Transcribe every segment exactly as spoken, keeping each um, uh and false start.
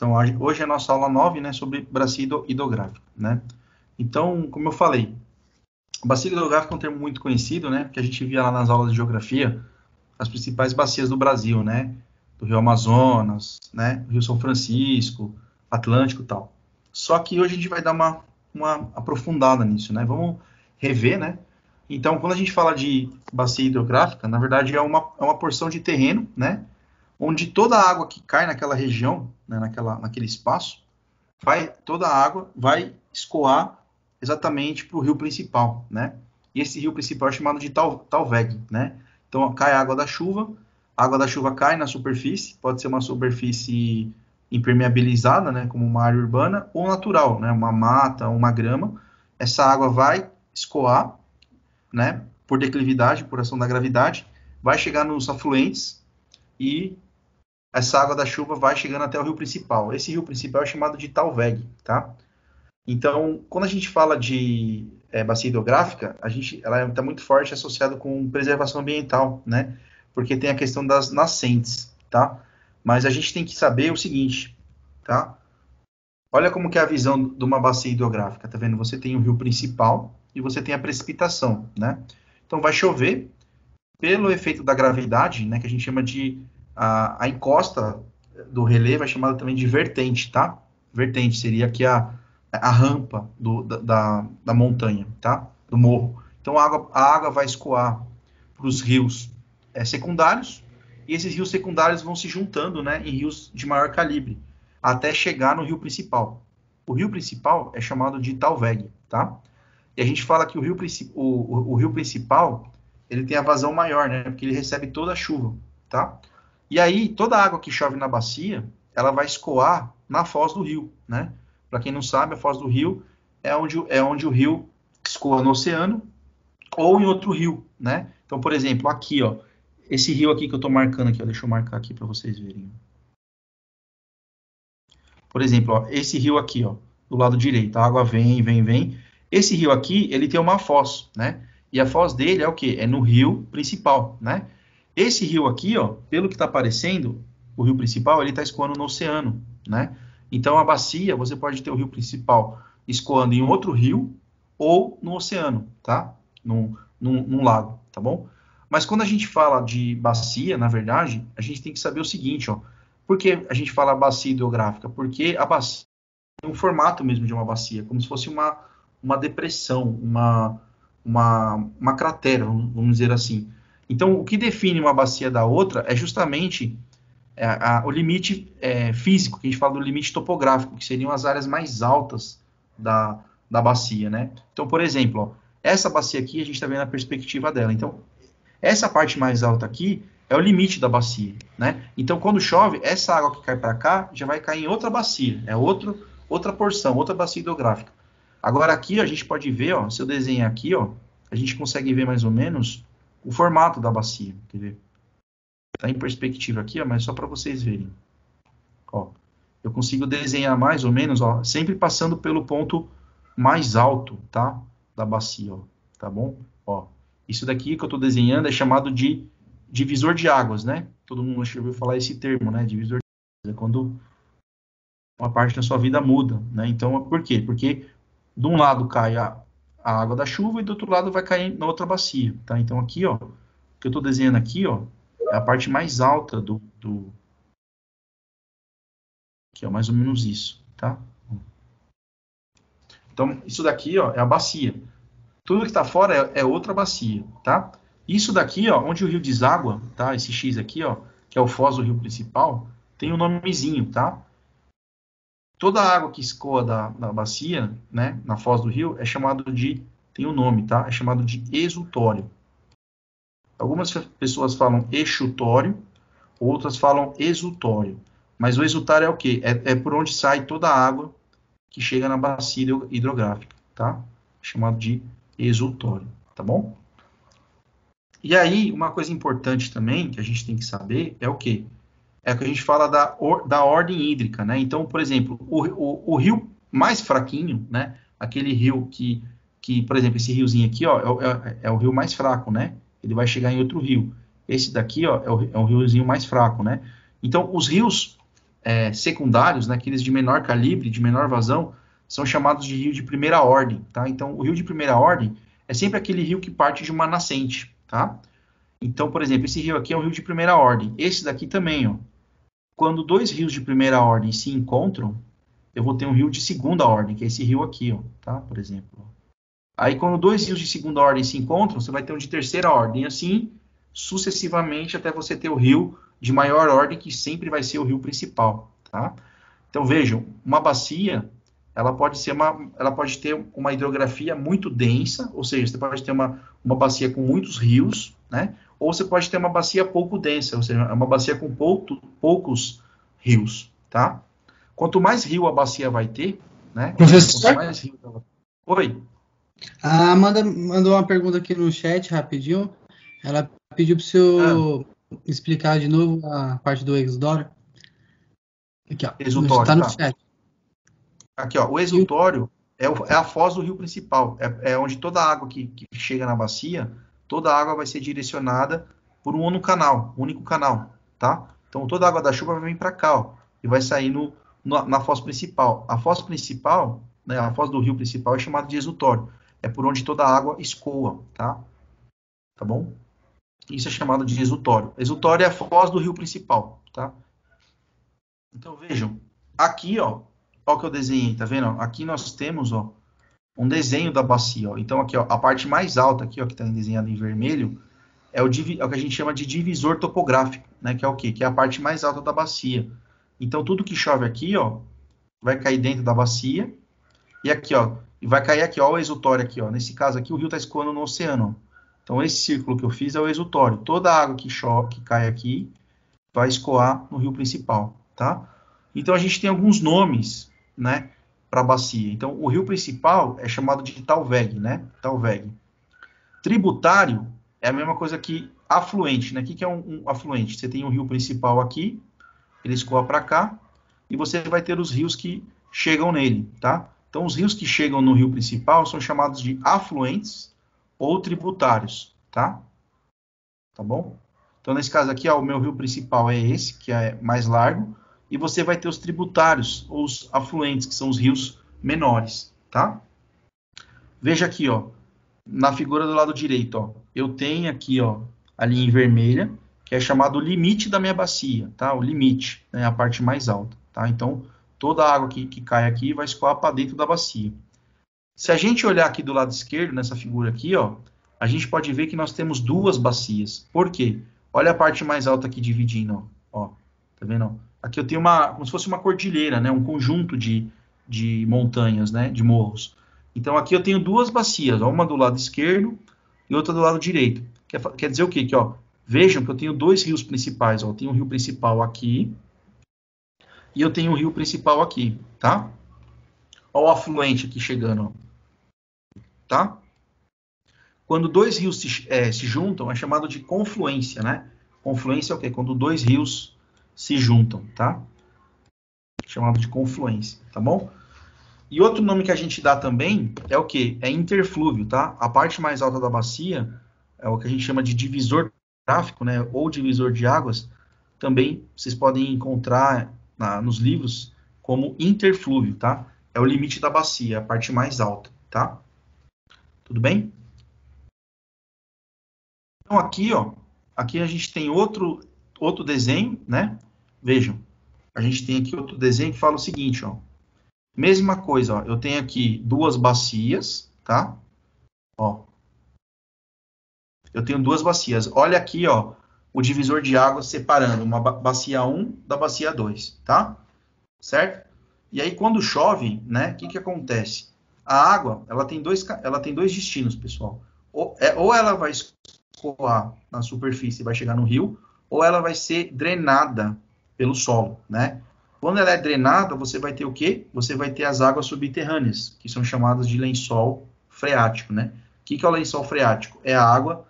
Então, hoje é a nossa aula nove, né, sobre bacia hidrográfica, né? Então, como eu falei, bacia hidrográfica é um termo muito conhecido, né, porque a gente via lá nas aulas de geografia as principais bacias do Brasil, né, do Rio Amazonas, né, Rio São Francisco, Atlântico e tal. Só que hoje a gente vai dar uma, uma aprofundada nisso, né, vamos rever, né. Então, quando a gente fala de bacia hidrográfica, na verdade é uma, é uma porção de terreno, né, onde toda a água que cai naquela região, né, naquela, naquele espaço, vai, toda a água vai escoar exatamente para o rio principal, né? E esse rio principal é chamado de Talvegue, né? Então, cai a água da chuva, a água da chuva cai na superfície, pode ser uma superfície impermeabilizada, né, como uma área urbana, ou natural, né, uma mata, uma grama. Essa água vai escoar, né, por declividade, por ação da gravidade, vai chegar nos afluentes e essa água da chuva vai chegando até o rio principal. Esse rio principal é chamado de Talvegue, tá? Então, quando a gente fala de é, bacia hidrográfica, a gente, ela está muito forte associada com preservação ambiental, né? Porque tem a questão das nascentes, tá? Mas a gente tem que saber o seguinte, tá? Olha como que é a visão de uma bacia hidrográfica, tá vendo? Você tem o rio principal e você tem a precipitação, né? Então, vai chover pelo efeito da gravidade, né? Que a gente chama de... A, a encosta do relevo é chamada também de vertente, tá? Vertente seria aqui a... a rampa do, da, da, da montanha, tá? Do morro. Então, a água, a água vai escoar para os rios é, secundários, e esses rios secundários vão se juntando, né, em rios de maior calibre, até chegar no rio principal. O rio principal é chamado de Talvegue, tá? E a gente fala que o rio, o, o, o rio principal, ele tem a vazão maior, né? Porque ele recebe toda a chuva, tá? E aí, toda a água que chove na bacia, ela vai escoar na foz do rio, né? Para quem não sabe, a foz do rio é onde, é onde o rio escoa no oceano ou em outro rio, né? Então, por exemplo, aqui, ó, esse rio aqui que eu estou marcando aqui, ó, deixa eu marcar aqui para vocês verem. Por exemplo, ó, esse rio aqui, ó, do lado direito, a água vem, vem, vem. Esse rio aqui, ele tem uma foz, né? E a foz dele é o quê? É no rio principal, né? Esse rio aqui, ó, pelo que está aparecendo, o rio principal, ele está escoando no oceano, né? Então, a bacia, você pode ter o rio principal escoando em outro rio ou no oceano, tá? Num, num, num lago, tá bom? Mas quando a gente fala de bacia, na verdade, a gente tem que saber o seguinte, ó. Por que a gente fala bacia hidrográfica? Porque a bacia tem um formato mesmo de uma bacia, como se fosse uma, uma depressão, uma, uma, uma cratera, vamos dizer assim. Então, o que define uma bacia da outra é justamente... A, a, o limite é, físico, que a gente fala do limite topográfico, que seriam as áreas mais altas da, da bacia, né? Então, por exemplo, ó, essa bacia aqui, a gente está vendo a perspectiva dela. Então, essa parte mais alta aqui é o limite da bacia, né? Então, quando chove, essa água que cai para cá já vai cair em outra bacia, é outro, outra porção, outra bacia hidrográfica. Agora, aqui, ó, a gente pode ver, ó, se eu desenhar aqui, ó, a gente consegue ver mais ou menos o formato da bacia, quer ver? Está em perspectiva aqui, ó, mas só para vocês verem. Ó, eu consigo desenhar mais ou menos, ó, sempre passando pelo ponto mais alto, tá? Da bacia, ó, tá bom? Ó, isso daqui que eu estou desenhando é chamado de divisor de águas, né? Todo mundo já ouviu falar esse termo, né? Divisor de águas é quando uma parte da sua vida muda, né? Então, por quê? Porque de um lado cai a, a água da chuva e do outro lado vai cair na outra bacia, tá? Então, aqui, ó, o que eu estou desenhando aqui, ó, é a parte mais alta do, do... que é mais ou menos isso, tá? Então, isso daqui, ó, é a bacia. Tudo que está fora é, é outra bacia, tá? Isso daqui, ó, onde o rio deságua, tá? Esse X aqui, ó, que é o foz do rio principal, tem um nomezinho, tá? Toda a água que escoa da, da bacia, né, na foz do rio, é chamado de... tem um nome, tá? É chamado de exultório. Algumas pessoas falam exultório, outras falam exultório. Mas o exultar é o quê? É, é por onde sai toda a água que chega na bacia hidrográfica, tá? Chamado de exultório, tá bom? E aí, uma coisa importante também que a gente tem que saber é o quê? É que a gente fala da, or, da ordem hídrica, né? Então, por exemplo, o, o, o rio mais fraquinho, né? Aquele rio que, que, por exemplo, esse riozinho aqui, ó, é, é, é o rio mais fraco, né? Ele vai chegar em outro rio. Esse daqui, ó, é o, é o riozinho mais fraco, né? Então, os rios é, secundários, né, aqueles de menor calibre, de menor vazão, são chamados de rio de primeira ordem, tá? Então, o rio de primeira ordem é sempre aquele rio que parte de uma nascente, tá? Então, por exemplo, esse rio aqui é um rio de primeira ordem. Esse daqui também, ó. Quando dois rios de primeira ordem se encontram, eu vou ter um rio de segunda ordem, que é esse rio aqui, ó, tá? Por exemplo. Aí, quando dois rios de segunda ordem se encontram, você vai ter um de terceira ordem, assim, sucessivamente, até você ter o rio de maior ordem, que sempre vai ser o rio principal, tá? Então, vejam, uma bacia, ela pode ser uma, ela pode ter uma hidrografia muito densa, ou seja, você pode ter uma, uma bacia com muitos rios, né? Ou você pode ter uma bacia pouco densa, ou seja, uma bacia com pouco, poucos rios, tá? Quanto mais rio a bacia vai ter, né? Professor? Quanto mais rio ela... Oi? A Amanda mandou uma pergunta aqui no chat, rapidinho. Ela pediu para o senhor ah. explicar de novo a parte do exudório. Aqui, ó. Exudório, está no tá. chat. Aqui, ó. O exudório é, o, é a foz do rio principal. É, é onde toda a água que, que chega na bacia, toda a água vai ser direcionada por um único canal, um único canal, tá? Então, toda a água da chuva vai vir para cá, ó, e vai sair no, no, na foz principal. A foz principal, né, a foz do rio principal é chamada de exudório. É por onde toda a água escoa, tá? Tá bom? Isso é chamado de exultório. Exultório é a foz do rio principal, tá? Então, vejam. Aqui, ó. Olha o que eu desenhei, tá vendo? Aqui nós temos, ó, um desenho da bacia, ó. Então, aqui, ó, a parte mais alta aqui, ó, que tá desenhada em vermelho, é o, é o que a gente chama de divisor topográfico, né? Que é o quê? Que é a parte mais alta da bacia. Então, tudo que chove aqui, ó, vai cair dentro da bacia. E aqui, ó. E vai cair aqui, ó, o exultório aqui, ó. Nesse caso aqui, o rio está escoando no oceano, ó. Então, esse círculo que eu fiz é o exultório. Toda a água que, que cai aqui vai escoar no rio principal, tá? Então, a gente tem alguns nomes, né, para a bacia. Então, o rio principal é chamado de Talvegue, né? Talvegue. Tributário é a mesma coisa que afluente, né? O que, que é um, um afluente? Você tem um rio principal aqui, ele escoa para cá, e você vai ter os rios que chegam nele, tá? Então, os rios que chegam no rio principal são chamados de afluentes ou tributários, tá? Tá bom? Então, nesse caso aqui, ó, o meu rio principal é esse, que é mais largo, e você vai ter os tributários, ou os afluentes, que são os rios menores, tá? Veja aqui, ó, na figura do lado direito, ó, eu tenho aqui, ó, a linha vermelha, que é chamado limite da minha bacia, tá? O limite, né, a parte mais alta, tá? Então, toda a água que, que cai aqui vai escoar para dentro da bacia. Se a gente olhar aqui do lado esquerdo, nessa figura aqui, ó, a gente pode ver que nós temos duas bacias. Por quê? Olha a parte mais alta aqui dividindo, ó. ó tá vendo? Aqui eu tenho uma, como se fosse uma cordilheira, né? Um conjunto de, de montanhas, né? De morros. Então, aqui eu tenho duas bacias, ó, uma do lado esquerdo e outra do lado direito. Quer, quer dizer o quê? Que, ó, vejam que eu tenho dois rios principais, ó. Eu tenho o rio principal aqui, e eu tenho o rio principal aqui, tá? Olha o afluente aqui chegando, ó. Tá? Quando dois rios se, é, se juntam, é chamado de confluência, né? Confluência é o quê? Quando dois rios se juntam, tá? Chamado de confluência, tá bom? E outro nome que a gente dá também é o quê? É interflúvio, tá? A parte mais alta da bacia é o que a gente chama de divisor topográfico, né? Ou divisor de águas. Também vocês podem encontrar Na, nos livros, como interflúvio, tá? É o limite da bacia, a parte mais alta, tá? Tudo bem? Então, aqui, ó, aqui a gente tem outro, outro desenho, né? Vejam, a gente tem aqui outro desenho que fala o seguinte, ó. Mesma coisa, ó, eu tenho aqui duas bacias, tá? Ó. Eu tenho duas bacias. Olha aqui, ó, o divisor de água separando uma bacia um da bacia dois, tá? Certo? E aí, quando chove, né, o que que acontece? A água, ela tem dois, ela tem dois destinos, pessoal. Ou, é, ou ela vai escoar na superfície e vai chegar no rio, ou ela vai ser drenada pelo solo, né? Quando ela é drenada, você vai ter o quê? Você vai ter as águas subterrâneas, que são chamadas de lençol freático, né? O que que é o lençol freático? É a água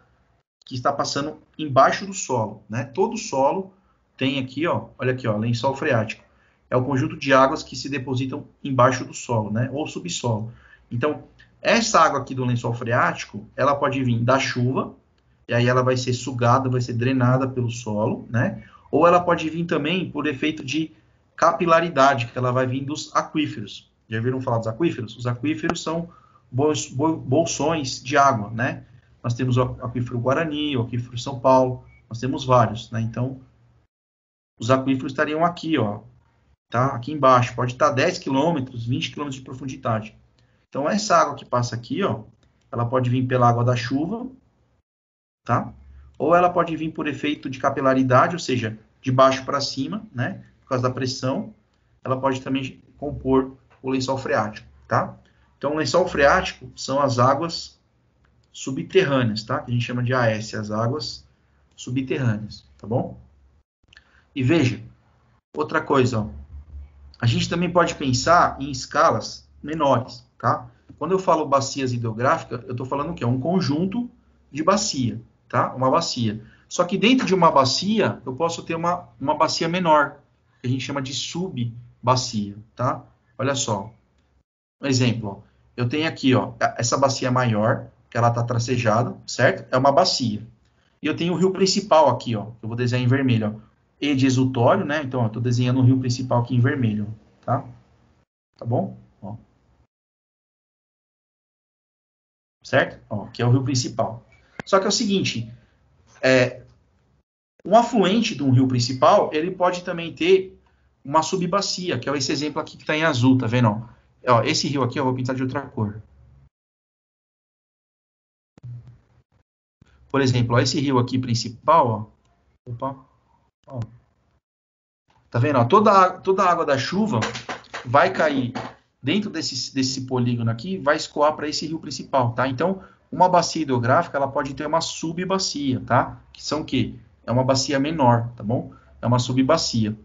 que está passando embaixo do solo, né? Todo solo tem aqui, ó, olha aqui, ó, lençol freático. É o conjunto de águas que se depositam embaixo do solo, né? Ou subsolo. Então, essa água aqui do lençol freático, ela pode vir da chuva, e aí ela vai ser sugada, vai ser drenada pelo solo, né? Ou ela pode vir também por efeito de capilaridade, que ela vai vir dos aquíferos. Já ouviram falar dos aquíferos? Os aquíferos são bolsões de água, né? Nós temos o aquífero Guarani, o aquífero São Paulo, nós temos vários, né? Então, os aquíferos estariam aqui, ó, tá? Aqui embaixo, pode estar dez quilômetros, vinte quilômetros de profundidade. Então, essa água que passa aqui, ó, ela pode vir pela água da chuva, tá? Ou ela pode vir por efeito de capilaridade, ou seja, de baixo para cima, né? Por causa da pressão, ela pode também compor o lençol freático, tá? Então, o lençol freático são as águas subterrâneas, tá? Que a gente chama de A S, as águas subterrâneas, tá bom? E veja, outra coisa, ó, a gente também pode pensar em escalas menores, tá? Quando eu falo bacias hidrográficas, eu estou falando que é um conjunto de bacia, tá? Uma bacia. Só que dentro de uma bacia, eu posso ter uma, uma bacia menor, que a gente chama de sub-bacia, tá? Olha só, um exemplo, ó. Eu tenho aqui, ó, essa bacia maior, que ela está tracejada, certo? É uma bacia. E eu tenho o rio principal aqui, ó, eu vou desenhar em vermelho, ó. E de exultório, né? Então, estou desenhando o rio principal aqui em vermelho, tá? Tá bom? Ó. Certo? Ó, aqui é o rio principal. Só que é o seguinte, é, um afluente de um rio principal, ele pode também ter uma subbacia, que é esse exemplo aqui que está em azul, tá vendo? Ó? Ó, esse rio aqui eu vou pintar de outra cor. Por exemplo, ó, esse rio aqui principal, ó, opa, ó, tá vendo? Ó, toda, a, toda a água da chuva vai cair dentro desse, desse polígono aqui, vai escoar para esse rio principal, tá? Então, uma bacia hidrográfica, ela pode ter uma subbacia, tá? Que são o quê? É uma bacia menor, tá bom? É uma subbacia.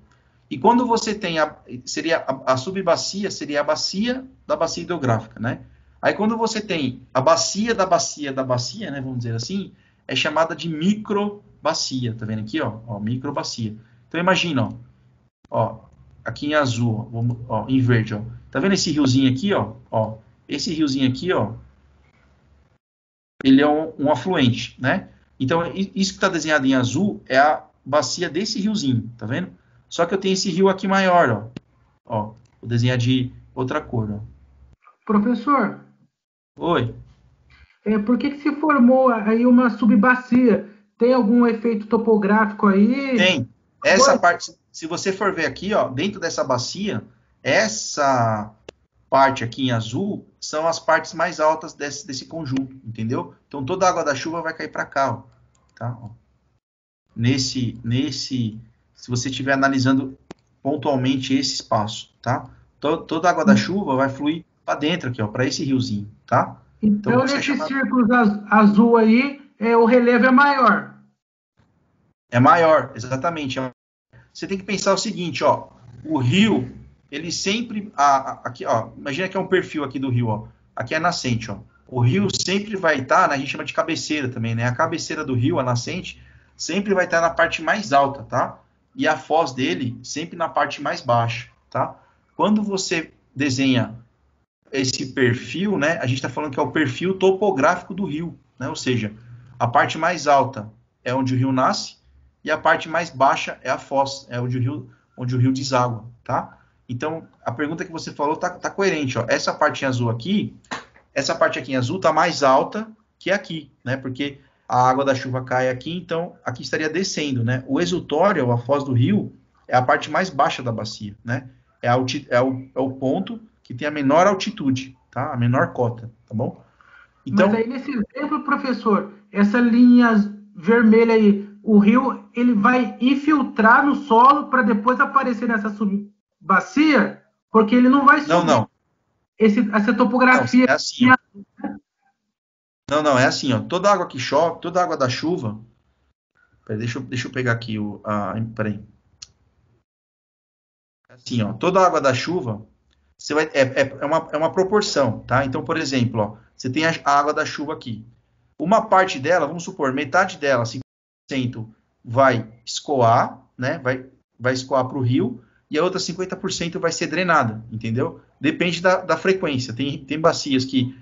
E quando você tem a... Seria a, a subbacia seria a bacia da bacia hidrográfica, né? Aí quando você tem a bacia da bacia da bacia, né? Vamos dizer assim, é chamada de microbacia, tá vendo aqui, ó? Ó, microbacia. Então, imagina, ó, ó aqui em azul, ó, ó, em verde, ó. Tá vendo esse riozinho aqui, ó? Ó, esse riozinho aqui, ó, ele é um, um afluente, né? Então, isso que está desenhado em azul é a bacia desse riozinho, tá vendo? Só que eu tenho esse rio aqui maior, ó. Ó, vou desenhar de outra cor, ó. Professor. Oi. É, por que que se formou aí uma subbacia? Tem algum efeito topográfico aí? Tem. Essa Oi? parte, se você for ver aqui, ó, dentro dessa bacia, essa parte aqui em azul são as partes mais altas desse, desse conjunto, entendeu? Então, toda a água da chuva vai cair para cá, ó, tá? Ó. Nesse, nesse, se você estiver analisando pontualmente esse espaço, tá? To, toda a água da chuva vai fluir para dentro aqui, ó, para esse riozinho, tá? Então, então nesses chamado... círculos azul aí, é, o relevo é maior. É maior, exatamente. Você tem que pensar o seguinte, ó, o rio, ele sempre, a, a, aqui, ó, imagina que é um perfil aqui do rio, ó, aqui é a nascente, ó, o rio sempre vai estar, né, a gente chama de cabeceira também, né, a cabeceira do rio, a nascente, sempre vai estar na parte mais alta, tá? E a foz dele sempre na parte mais baixa, tá? Quando você desenha esse perfil, né, a gente está falando que é o perfil topográfico do rio, né, ou seja, a parte mais alta é onde o rio nasce e a parte mais baixa é a foz, é onde o rio, onde o rio deságua, tá? Então, a pergunta que você falou tá, tá coerente, ó. Essa parte em azul aqui, essa parte aqui em azul tá mais alta que aqui, né, porque a água da chuva cai aqui, então aqui estaria descendo, né? O exultório, a foz do rio, é a parte mais baixa da bacia, né? É, a, é, o, é o ponto que tem a menor altitude, tá? A menor cota, tá bom? Então, mas aí nesse exemplo, professor, essa linha vermelha aí, o rio, ele vai infiltrar no solo para depois aparecer nessa sub-bacia, porque ele não vai subir. Não, não. Esse, essa topografia... Não, é assim, ó. Não, não, é assim, ó. Toda água que chove, toda água da chuva... Peraí, deixa, eu, deixa eu pegar aqui o... A, peraí. Assim, ó. Toda água da chuva... Você vai, é, é, uma, é uma proporção, tá? Então, por exemplo, ó, você tem a, a água da chuva aqui. Uma parte dela, vamos supor, metade dela, cinquenta por cento, vai escoar, né? Vai, vai escoar para o rio, e a outra cinquenta por cento vai ser drenada, entendeu? Depende da, da frequência. Tem, tem bacias que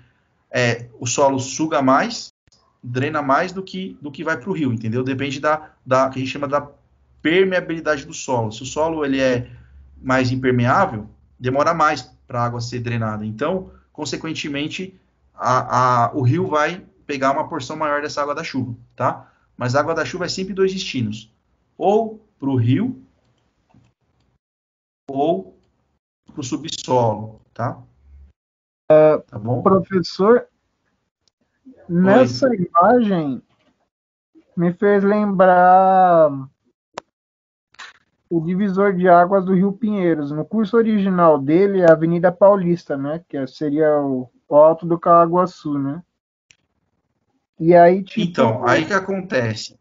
é, o solo suga mais, drena mais do que, do que vai para o rio, entendeu? Depende da, da que a gente chama da permeabilidade do solo. Se o solo ele é mais impermeável, demora mais para a água ser drenada. Então, consequentemente, a, a, o rio vai pegar uma porção maior dessa água da chuva, tá? Mas a água da chuva é sempre dois destinos, ou para o rio, ou para o subsolo, tá? É, tá bom? Professor, nessa Oi. imagem me fez lembrar o divisor de águas do Rio Pinheiros. No curso original dele é a Avenida Paulista, né? Que seria o Alto do Caaguaçu, né? E aí, tipo... Então, aí que acontece.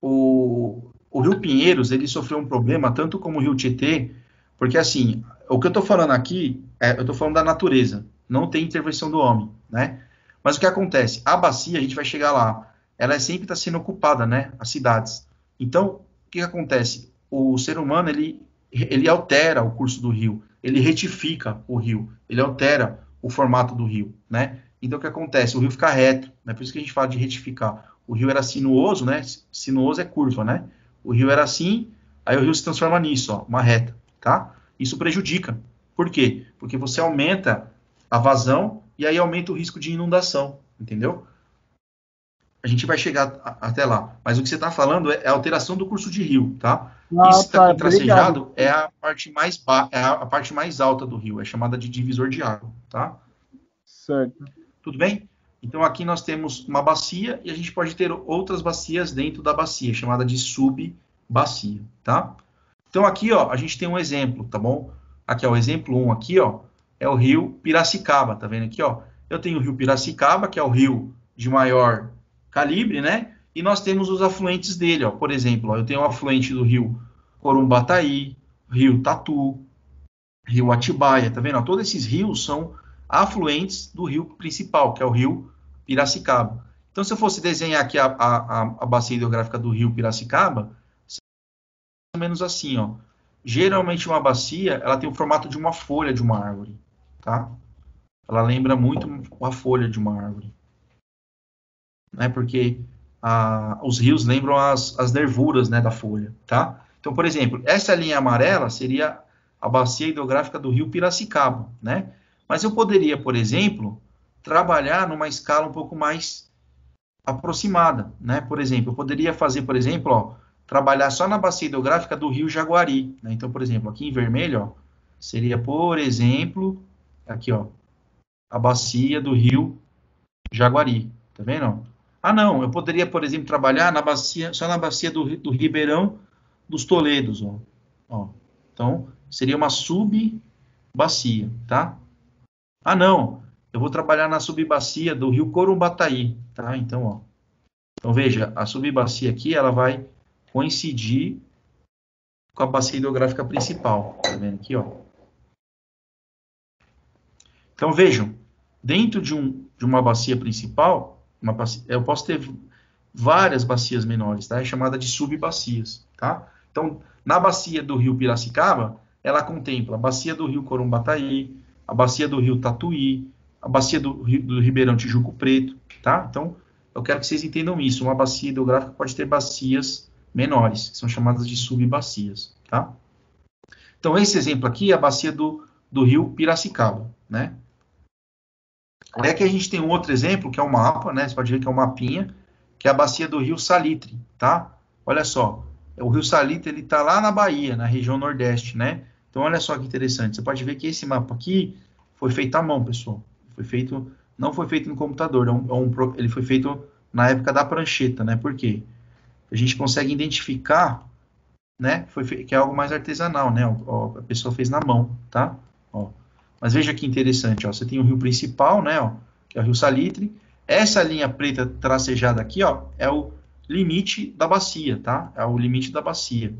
O, o Rio Pinheiros, ele sofreu um problema, tanto como o Rio Tietê, porque, assim, o que eu estou falando aqui, é, eu estou falando da natureza, não tem intervenção do homem, né? Mas o que acontece? A bacia, a gente vai chegar lá, ela sempre está sendo ocupada, né? As cidades. Então, o que, que acontece? O ser humano, ele, ele altera o curso do rio, ele retifica o rio, ele altera o formato do rio, né? Então, o que acontece? O rio fica reto, né? Por isso que a gente fala de retificar. O rio era sinuoso, né? Sinuoso é curva, né? O rio era assim, aí o rio se transforma nisso, ó, uma reta, tá? Isso prejudica. Por quê? Porque você aumenta a vazão e aí aumenta o risco de inundação, entendeu? A gente vai chegar a, até lá. Mas o que você está falando é a alteração do curso de rio, tá? Ah, isso que está contracejado é a parte mais ba... é a parte mais alta do rio, é chamada de divisor de água, tá? Certo. Tudo bem? Então, aqui nós temos uma bacia e a gente pode ter outras bacias dentro da bacia, chamada de sub-bacia, tá? Então, aqui, ó, a gente tem um exemplo, tá bom? Aqui, ó, o exemplo um, aqui, ó, é o rio Piracicaba, tá vendo aqui, ó? Eu tenho o rio Piracicaba, que é o rio de maior calibre, né? E nós temos os afluentes dele, ó. Por exemplo, ó, eu tenho o afluente do rio Corumbataí, rio Tatu, rio Atibaia, tá vendo? Ó, todos esses rios são afluentes do rio principal, que é o rio Piracicaba. Então, se eu fosse desenhar aqui a, a, a bacia hidrográfica do rio Piracicaba, mais ou menos assim, ó. Geralmente, uma bacia, ela tem o formato de uma folha de uma árvore, tá? Ela lembra muito a folha de uma árvore, né? Porque a, os rios lembram as, as nervuras, né, da folha, tá? Então, por exemplo, essa linha amarela seria a bacia hidrográfica do rio Piracicaba, né? Mas eu poderia, por exemplo, trabalhar numa escala um pouco mais aproximada, né? Por exemplo, eu poderia fazer, por exemplo, ó, trabalhar só na bacia hidrográfica do rio Jaguari, né? Então, por exemplo, aqui em vermelho, ó, seria, por exemplo, aqui, ó, a bacia do rio Jaguari, tá vendo? Ó? Ah, não, eu poderia, por exemplo, trabalhar na bacia, só na bacia do, do Ribeirão dos Toledos, ó. Ó. Então, seria uma sub-bacia, tá? Ah, não, eu vou trabalhar na subbacia do rio Corumbataí, tá? Então, ó. Então, veja, a subbacia aqui, ela vai coincidir com a bacia hidrográfica principal, tá vendo aqui, ó? Então, vejam, dentro de, um, de uma bacia principal, uma bacia, eu posso ter várias bacias menores, tá? É chamada de subbacias, tá? Então, na bacia do rio Piracicaba, ela contempla a bacia do rio Corumbataí, a bacia do rio Tatuí, a bacia do, rio, do Ribeirão Tijuco Preto, tá? Então, eu quero que vocês entendam isso. Uma bacia hidrográfica pode ter bacias menores, que são chamadas de subbacias, tá? Então, esse exemplo aqui é a bacia do, do rio Piracicaba, né? Aí aqui a gente tem um outro exemplo, que é um mapa, né? Você pode ver que é um mapinha, que é a bacia do rio Salitre, tá? Olha só, o rio Salitre, ele tá lá na Bahia, na região nordeste, né? Então, olha só que interessante. Você pode ver que esse mapa aqui foi feito à mão, pessoal. Foi feito, não foi feito no computador. É um, é um, ele foi feito na época da prancheta, né? Por quê? A gente consegue identificar, né? Foi feito, que é algo mais artesanal, né? Ó, a pessoa fez na mão, tá? Ó. Mas veja que interessante, ó. Você tem o rio principal, né? Ó, que é o rio Salitre. Essa linha preta tracejada aqui, ó, é o limite da bacia, tá? É o limite da bacia.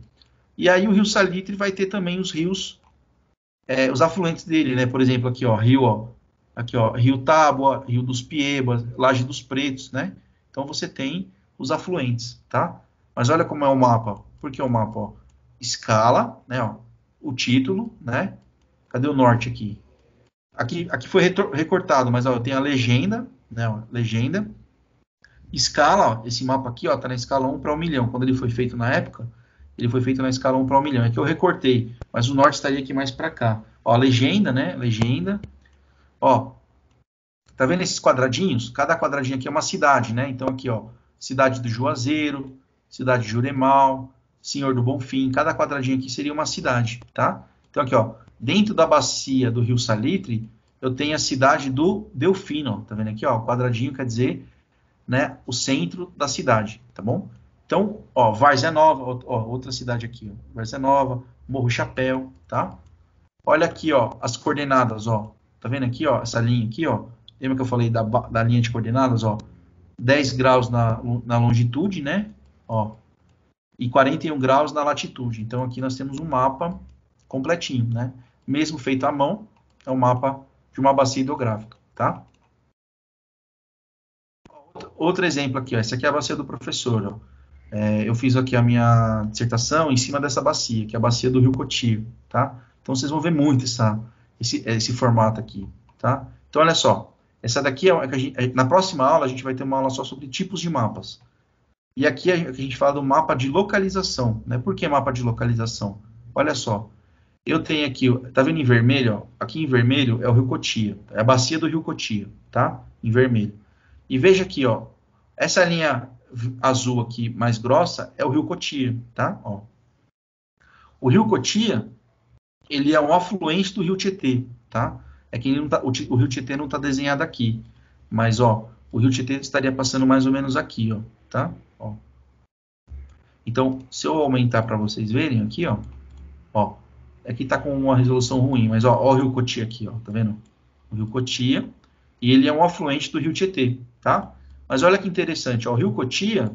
E aí o rio Salitre vai ter também os rios, é, os afluentes dele, né? Por exemplo, aqui, ó, rio, ó, aqui, ó, rio Tábua, rio dos Piebas, Laje dos Pretos, né? Então você tem os afluentes, tá? Mas olha como é o mapa. Por que o mapa, ó? Escala, né, ó, o título, né? Cadê o norte aqui? Aqui, aqui foi recortado, mas ó, eu tenho a legenda, né, ó, legenda. Escala, ó, esse mapa aqui, ó, tá na escala um para um milhão. Quando ele foi feito na época, ele foi feito na escala um para um milhão. Aqui eu recortei, mas o norte estaria aqui mais para cá. Ó, legenda, né? Legenda. Ó, tá vendo esses quadradinhos? Cada quadradinho aqui é uma cidade, né? Então aqui, ó, cidade do Juazeiro, cidade de Juremal, Senhor do Bonfim. Cada quadradinho aqui seria uma cidade, tá? Então aqui, ó, dentro da bacia do Rio Salitre, eu tenho a cidade do Delfino, ó, tá vendo aqui, ó, quadradinho quer dizer, né, o centro da cidade, tá bom? Então, ó, Varzé Nova, ó, outra cidade aqui, ó, Varzé Nova, Morro Chapéu, tá? Olha aqui, ó, as coordenadas, ó, tá vendo aqui, ó, essa linha aqui, ó, lembra que eu falei da, da linha de coordenadas, ó, dez graus na, na longitude, né, ó, e quarenta e um graus na latitude. Então, aqui nós temos um mapa completinho, né, mesmo feito à mão, é um mapa de uma bacia hidrográfica, tá? Outro exemplo aqui, ó, essa aqui é a bacia do professor, ó. É, eu fiz aqui a minha dissertação em cima dessa bacia, que é a bacia do Rio Cotia, tá? Então, vocês vão ver muito essa, esse, esse formato aqui, tá? Então, olha só, essa daqui, é que a gente, na próxima aula, a gente vai ter uma aula só sobre tipos de mapas. E aqui a gente fala do mapa de localização, né? Por que mapa de localização? Olha só, eu tenho aqui, tá vendo em vermelho, ó? Aqui em vermelho é o Rio Cotia, é a bacia do Rio Cotia, tá? Em vermelho. E veja aqui, ó, essa linha azul aqui mais grossa é o Rio Cotia, tá? Ó. O Rio Cotia, ele é um afluente do Rio Tietê, tá? É que ele não tá, o, o Rio Tietê não está desenhado aqui, mas ó, o Rio Tietê estaria passando mais ou menos aqui, ó, tá? Ó. Então, se eu aumentar para vocês verem aqui, ó, ó, aqui tá com uma resolução ruim, mas ó, ó o Rio Cotia aqui, ó, tá vendo? O Rio Cotia, e ele é um afluente do Rio Tietê, tá? Mas olha que interessante, ó, o Rio Cotia,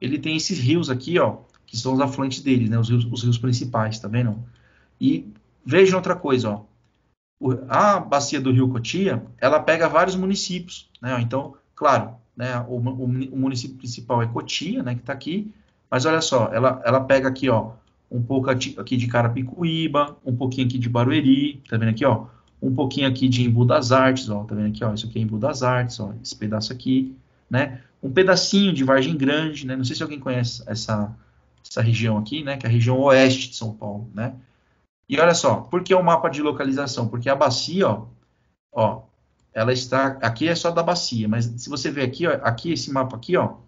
ele tem esses rios aqui, ó, que são os afluentes deles, né, os rios, os rios principais, tá vendo? E vejam outra coisa, ó, o, a bacia do Rio Cotia, ela pega vários municípios, né, então, claro, né, o, o, o município principal é Cotia, né, que tá aqui, mas olha só, ela, ela pega aqui, ó, um pouco aqui de Carapicuíba, um pouquinho aqui de Barueri, tá vendo aqui, ó, um pouquinho aqui de Embu das Artes, ó, tá vendo aqui, ó, isso aqui é Embu das Artes, ó, esse pedaço aqui, né? Um pedacinho de Vargem Grande, né? Não sei se alguém conhece essa, essa região aqui, né? Que é a região oeste de São Paulo, né? E olha só, por que o mapa de localização? Porque a bacia, ó, ó, ela está, aqui é só da bacia, mas se você ver aqui, ó, aqui esse mapa aqui, ó,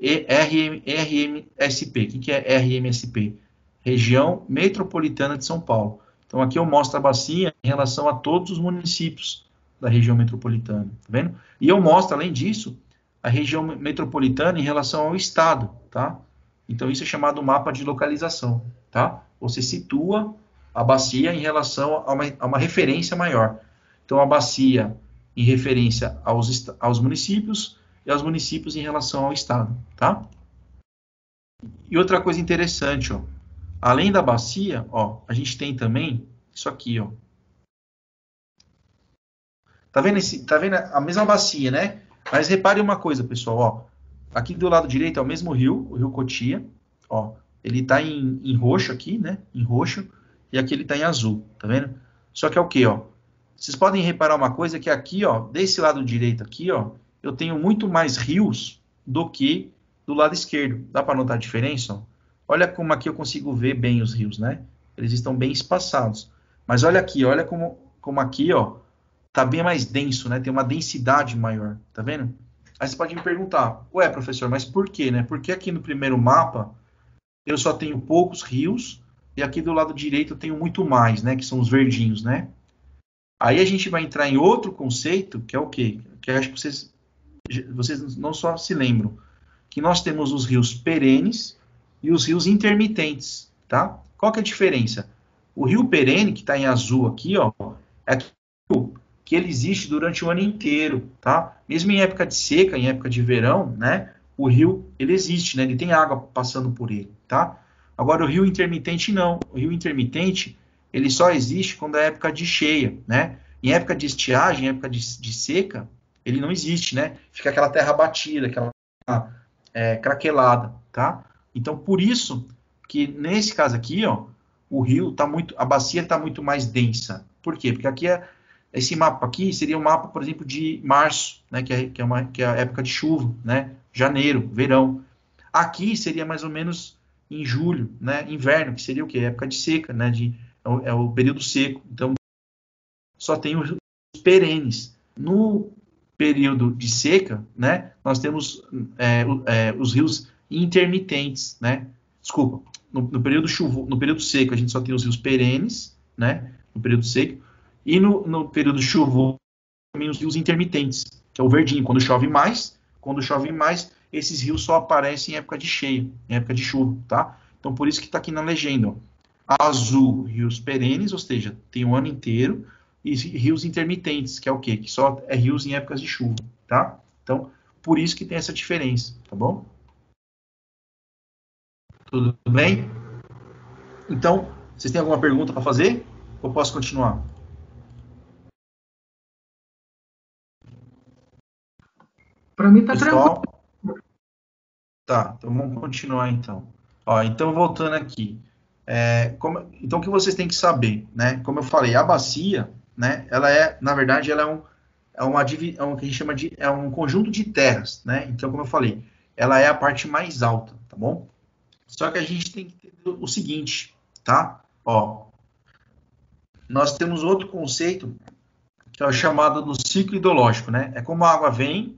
R M S P, o que, que é R M S P? Região Metropolitana de São Paulo. Então aqui eu mostro a bacia em relação a todos os municípios da região metropolitana, tá vendo? E eu mostro, além disso, a região metropolitana em relação ao estado, tá? Então, isso é chamado mapa de localização, tá? Você situa a bacia em relação a uma, a uma referência maior. Então, a bacia em referência aos, aos municípios e aos municípios em relação ao estado, tá? E outra coisa interessante, ó. Além da bacia, ó, a gente tem também isso aqui, ó. Tá vendo, esse, tá vendo a mesma bacia, né? Mas repare uma coisa, pessoal, ó, aqui do lado direito é o mesmo rio, o Rio Cotia, ó, ele tá em, em roxo aqui, né, em roxo, e aqui ele tá em azul, tá vendo? Só que é o quê, ó? Vocês podem reparar uma coisa, que aqui, ó, desse lado direito aqui, ó, eu tenho muito mais rios do que do lado esquerdo. Dá para notar a diferença, ó? Olha como aqui eu consigo ver bem os rios, né? Eles estão bem espaçados. Mas olha aqui, olha como, como aqui, ó, tá bem mais denso, né? Tem uma densidade maior, tá vendo? Aí você pode me perguntar, ué, professor, mas por quê, né? Por que aqui no primeiro mapa eu só tenho poucos rios e aqui do lado direito eu tenho muito mais, né? Que são os verdinhos, né? Aí a gente vai entrar em outro conceito, que é o quê? Que eu acho que vocês, vocês não só se lembram, que nós temos os rios perenes e os rios intermitentes, tá? Qual que é a diferença? O rio perene, que tá em azul aqui, ó, é aqui que ele existe durante o ano inteiro, tá? Mesmo em época de seca, em época de verão, né? O rio, ele existe, né? Ele tem água passando por ele, tá? Agora, o rio intermitente não. O rio intermitente, ele só existe quando é época de cheia, né? Em época de estiagem, em época de, de seca, ele não existe, né? Fica aquela terra batida, aquela é, craquelada, tá? Então, por isso que, nesse caso aqui, ó, o rio tá muito... A bacia tá muito mais densa. Por quê? Porque aqui é... Esse mapa aqui seria um mapa, por exemplo, de março, né, que é, que é, uma, que é a época de chuva, né, janeiro, verão. Aqui seria mais ou menos em julho, né, inverno, que seria o quê? Época de seca, né, de, é, o, é o período seco. Então, só tem os perenes. No período de seca, né, nós temos é, é, os rios intermitentes, né, desculpa, no, no período chuvo, no período seco a gente só tem os rios perenes, né, no período seco, e no, no período chuvoso também os rios intermitentes, que é o verdinho, quando chove mais, quando chove mais, esses rios só aparecem em época de cheia, em época de chuva, tá? Então, por isso que está aqui na legenda, ó. Azul, rios perenes, ou seja, tem o ano inteiro, e rios intermitentes, que é o quê? Que só é rios em épocas de chuva, tá? Então, por isso que tem essa diferença, tá bom? Tudo bem? Então, vocês têm alguma pergunta para fazer? Ou posso continuar? Para mim tá tranquilo. Tá, então vamos continuar então. Ó, então voltando aqui. É, como, então o que vocês têm que saber, né? Como eu falei, a bacia, né? Ela é, na verdade, ela é um, é uma é um que a gente chama de, é um conjunto de terras, né? Então, como eu falei, ela é a parte mais alta, tá bom? Só que a gente tem que ter o seguinte, tá? Ó, nós temos outro conceito que é o chamado do ciclo hidrológico, né? É como a água vem,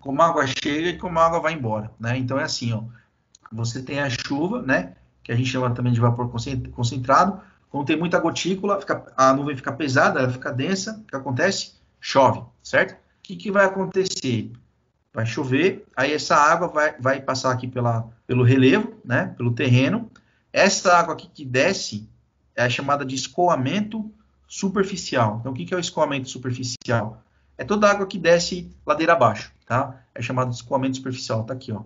como a água chega e como a água vai embora, né? Então é assim, ó, você tem a chuva, né, que a gente chama também de vapor concentrado, quando tem muita gotícula, fica, a nuvem fica pesada, ela fica densa, o que acontece? Chove, certo? O que, que vai acontecer? Vai chover, aí essa água vai, vai passar aqui pela, pelo relevo, né, pelo terreno, essa água aqui que desce é chamada de escoamento superficial. Então o que, que é o escoamento superficial? É toda a água que desce ladeira abaixo, tá? É chamado de escoamento superficial, tá aqui, ó.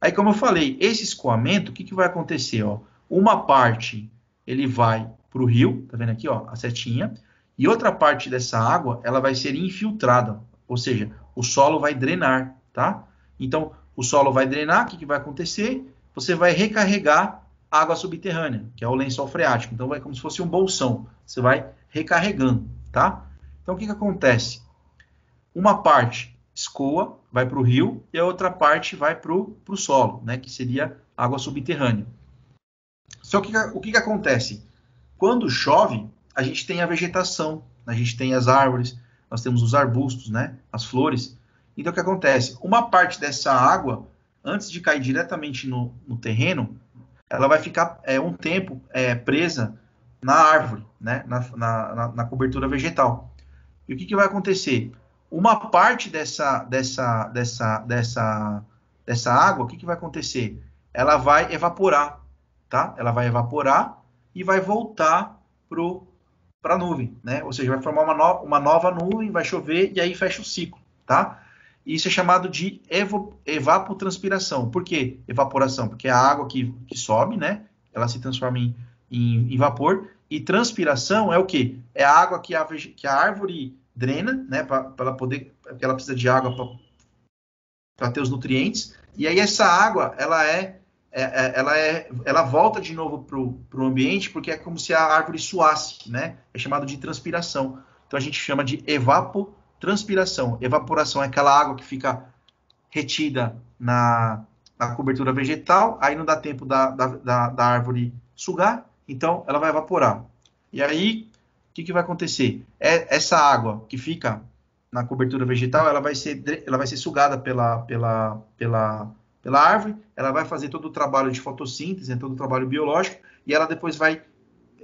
Aí, como eu falei, esse escoamento, o que, que vai acontecer, ó? Uma parte, ele vai para o rio, tá vendo aqui, ó, a setinha, e outra parte dessa água, ela vai ser infiltrada, ou seja, o solo vai drenar, tá? Então, o solo vai drenar, o que, que vai acontecer? Você vai recarregar água subterrânea, que é o lençol freático. Então, vai como se fosse um bolsão, você vai recarregando, tá? Então, o que, que acontece? Uma parte escoa, vai para o rio, e a outra parte vai para o solo, né, que seria água subterrânea. Só que o que, que acontece? Quando chove, a gente tem a vegetação, a gente tem as árvores, nós temos os arbustos, né, as flores. Então, o que acontece? Uma parte dessa água, antes de cair diretamente no, no terreno, ela vai ficar é, um tempo é, presa na árvore, né, na, na, na cobertura vegetal. E o que, que vai acontecer? Uma parte dessa, dessa, dessa, dessa, dessa água, o que, que vai acontecer? Ela vai evaporar, tá? Ela vai evaporar e vai voltar para a nuvem, né? Ou seja, vai formar uma, no, uma nova nuvem, vai chover e aí fecha o ciclo, tá? Isso é chamado de evo, evapotranspiração. Por quê evaporação? Porque a água que, que sobe, né? Ela se transforma em, em, em vapor. E transpiração é o quê? É a água que a, que a árvore drena, né, para ela poder, porque ela precisa de água para ter os nutrientes, e aí essa água, ela é, é, ela é, ela volta de novo para o ambiente, porque é como se a árvore suasse, né, é chamado de transpiração, então a gente chama de evapotranspiração, evaporação é aquela água que fica retida na, na cobertura vegetal, aí não dá tempo da, da, da, da árvore sugar, então ela vai evaporar, e aí o que, que vai acontecer? É, essa água que fica na cobertura vegetal, ela vai ser, ela vai ser sugada pela, pela, pela, pela árvore, ela vai fazer todo o trabalho de fotossíntese, todo o trabalho biológico, e ela depois vai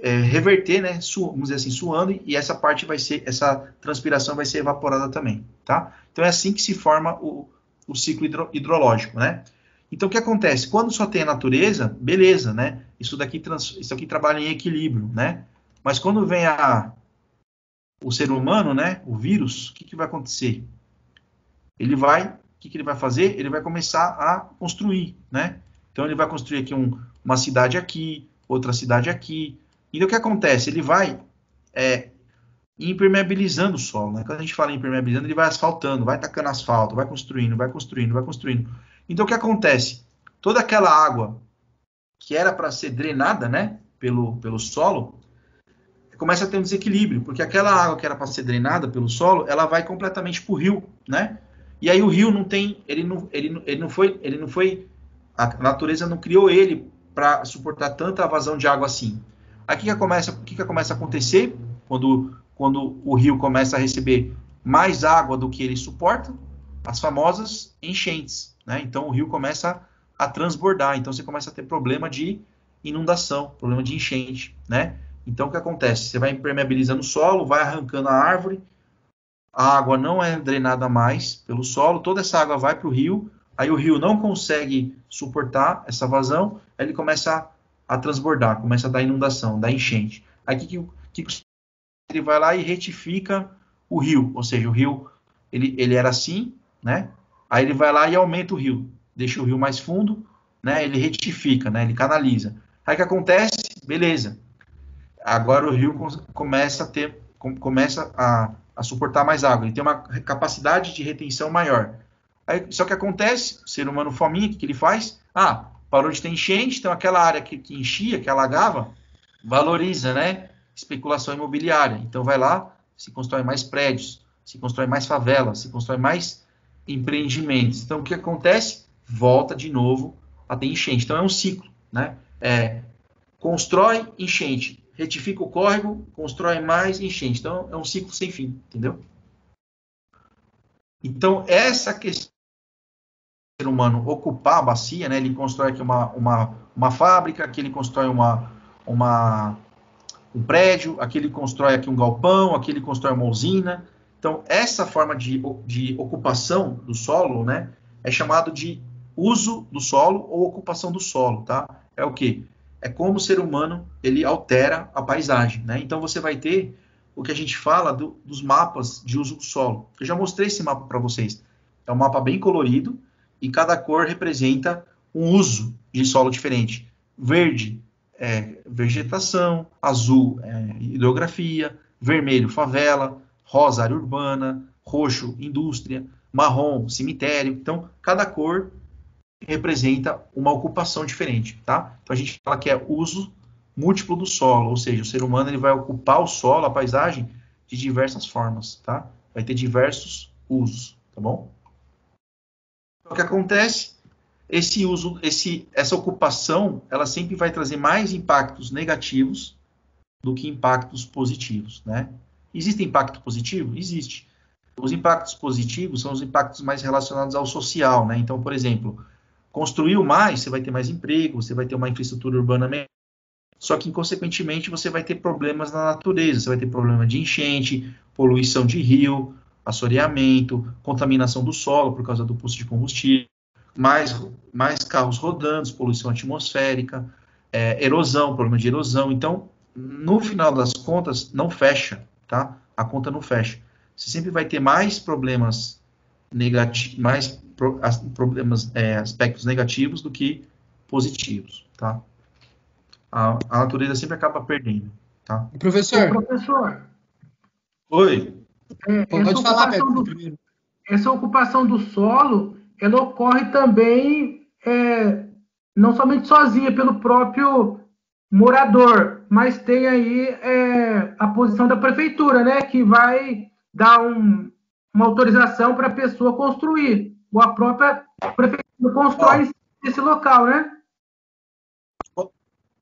é, reverter, né, su, vamos dizer assim, suando, e essa parte vai ser, essa transpiração vai ser evaporada também, tá? Então é assim que se forma o, o ciclo hidro, hidrológico, né? Então o que acontece? Quando só tem a natureza, beleza, né? Isso daqui, trans, isso aqui trabalha em equilíbrio, né? Mas quando vem a, o ser humano, né, o vírus, o que, que vai acontecer? Ele vai, o que, que ele vai fazer? Ele vai começar a construir, né? Então, ele vai construir aqui um, uma cidade aqui, outra cidade aqui. Então, o que acontece? Ele vai é, impermeabilizando o solo, né? Quando a gente fala em impermeabilizando, ele vai asfaltando, vai tacando asfalto, vai construindo, vai construindo, vai construindo. Então, o que acontece? Toda aquela água que era para ser drenada, né, pelo, pelo solo, começa a ter um desequilíbrio, porque aquela água que era para ser drenada pelo solo, ela vai completamente para o rio, né? E aí o rio não tem, ele não, ele, ele não foi, ele não foi, a natureza não criou ele para suportar tanta vazão de água assim. Aqui que começa, que que começa a acontecer quando, quando o rio começa a receber mais água do que ele suporta, as famosas enchentes, né? Então o rio começa a transbordar, então você começa a ter problema de inundação, problema de enchente, né? Então o que acontece? Você vai impermeabilizando o solo, vai arrancando a árvore, a água não é drenada mais pelo solo, toda essa água vai para o rio, aí o rio não consegue suportar essa vazão, aí ele começa a, a transbordar, começa a dar inundação, dar enchente. Aí o que, que, que ele vai lá e retifica o rio, ou seja, o rio ele, ele era assim, né? Aí ele vai lá e aumenta o rio, deixa o rio mais fundo, né? Ele retifica, né? Ele canaliza. Aí o que acontece? Beleza. Agora o rio começa a ter, começa a, a suportar mais água, ele tem uma capacidade de retenção maior. Aí, só que acontece, o ser humano fominha, o que, que ele faz? Ah, parou de ter enchente, então aquela área que, que enchia, que alagava, valoriza, né? Especulação imobiliária. Então vai lá, se constrói mais prédios, se constrói mais favelas, se constrói mais empreendimentos. Então o que acontece? Volta de novo a ter enchente. Então é um ciclo, né? É, constrói enchente, retifica o córrego, constrói mais enchente. Então é um ciclo sem fim, entendeu? Então essa questão do ser humano ocupar a bacia, né? Ele constrói aqui uma, uma, uma fábrica, aqui ele constrói uma... uma um prédio, aqui ele constrói aqui um galpão, aqui ele constrói uma usina. Então, essa forma de, de ocupação do solo, né, é chamado de uso do solo ou ocupação do solo, tá? É o quê? É como o ser humano, ele altera a paisagem, né? Então, você vai ter o que a gente fala do, dos mapas de uso do solo. Eu já mostrei esse mapa para vocês. É um mapa bem colorido e cada cor representa um uso de solo diferente. Verde, É, vegetação, azul, é, hidrografia, vermelho, favela, rosa, área urbana, roxo, indústria, marrom, cemitério. Então, cada cor representa uma ocupação diferente, tá? Então, a gente fala que é uso múltiplo do solo, ou seja, o ser humano ele vai ocupar o solo, a paisagem, de diversas formas, tá? Vai ter diversos usos, tá bom? Então, o que acontece? Esse uso, esse, essa ocupação, ela sempre vai trazer mais impactos negativos do que impactos positivos, né? Existe impacto positivo? Existe. Os impactos positivos são os impactos mais relacionados ao social, né? Então, por exemplo, construiu mais, você vai ter mais emprego, você vai ter uma infraestrutura urbana melhor, só que, consequentemente, você vai ter problemas na natureza, você vai ter problema de enchente, poluição de rio, assoreamento, contaminação do solo por causa do custo de combustível, Mais, mais carros rodando, poluição atmosférica, é, erosão, problema de erosão. Então, no final das contas, não fecha, tá? A conta não fecha. Você sempre vai ter mais problemas negativos, mais pro, as, problemas, é, aspectos negativos do que positivos, tá? A, a natureza sempre acaba perdendo, tá? E professor? Ô, professor. Oi. É, Pode falar, Pedro, primeiro. Essa ocupação do solo, ela ocorre também, é, não somente sozinha, pelo próprio morador, mas tem aí é, a posição da prefeitura, né, que vai dar um, uma autorização para a pessoa construir, ou a própria prefeitura constrói esse local, né?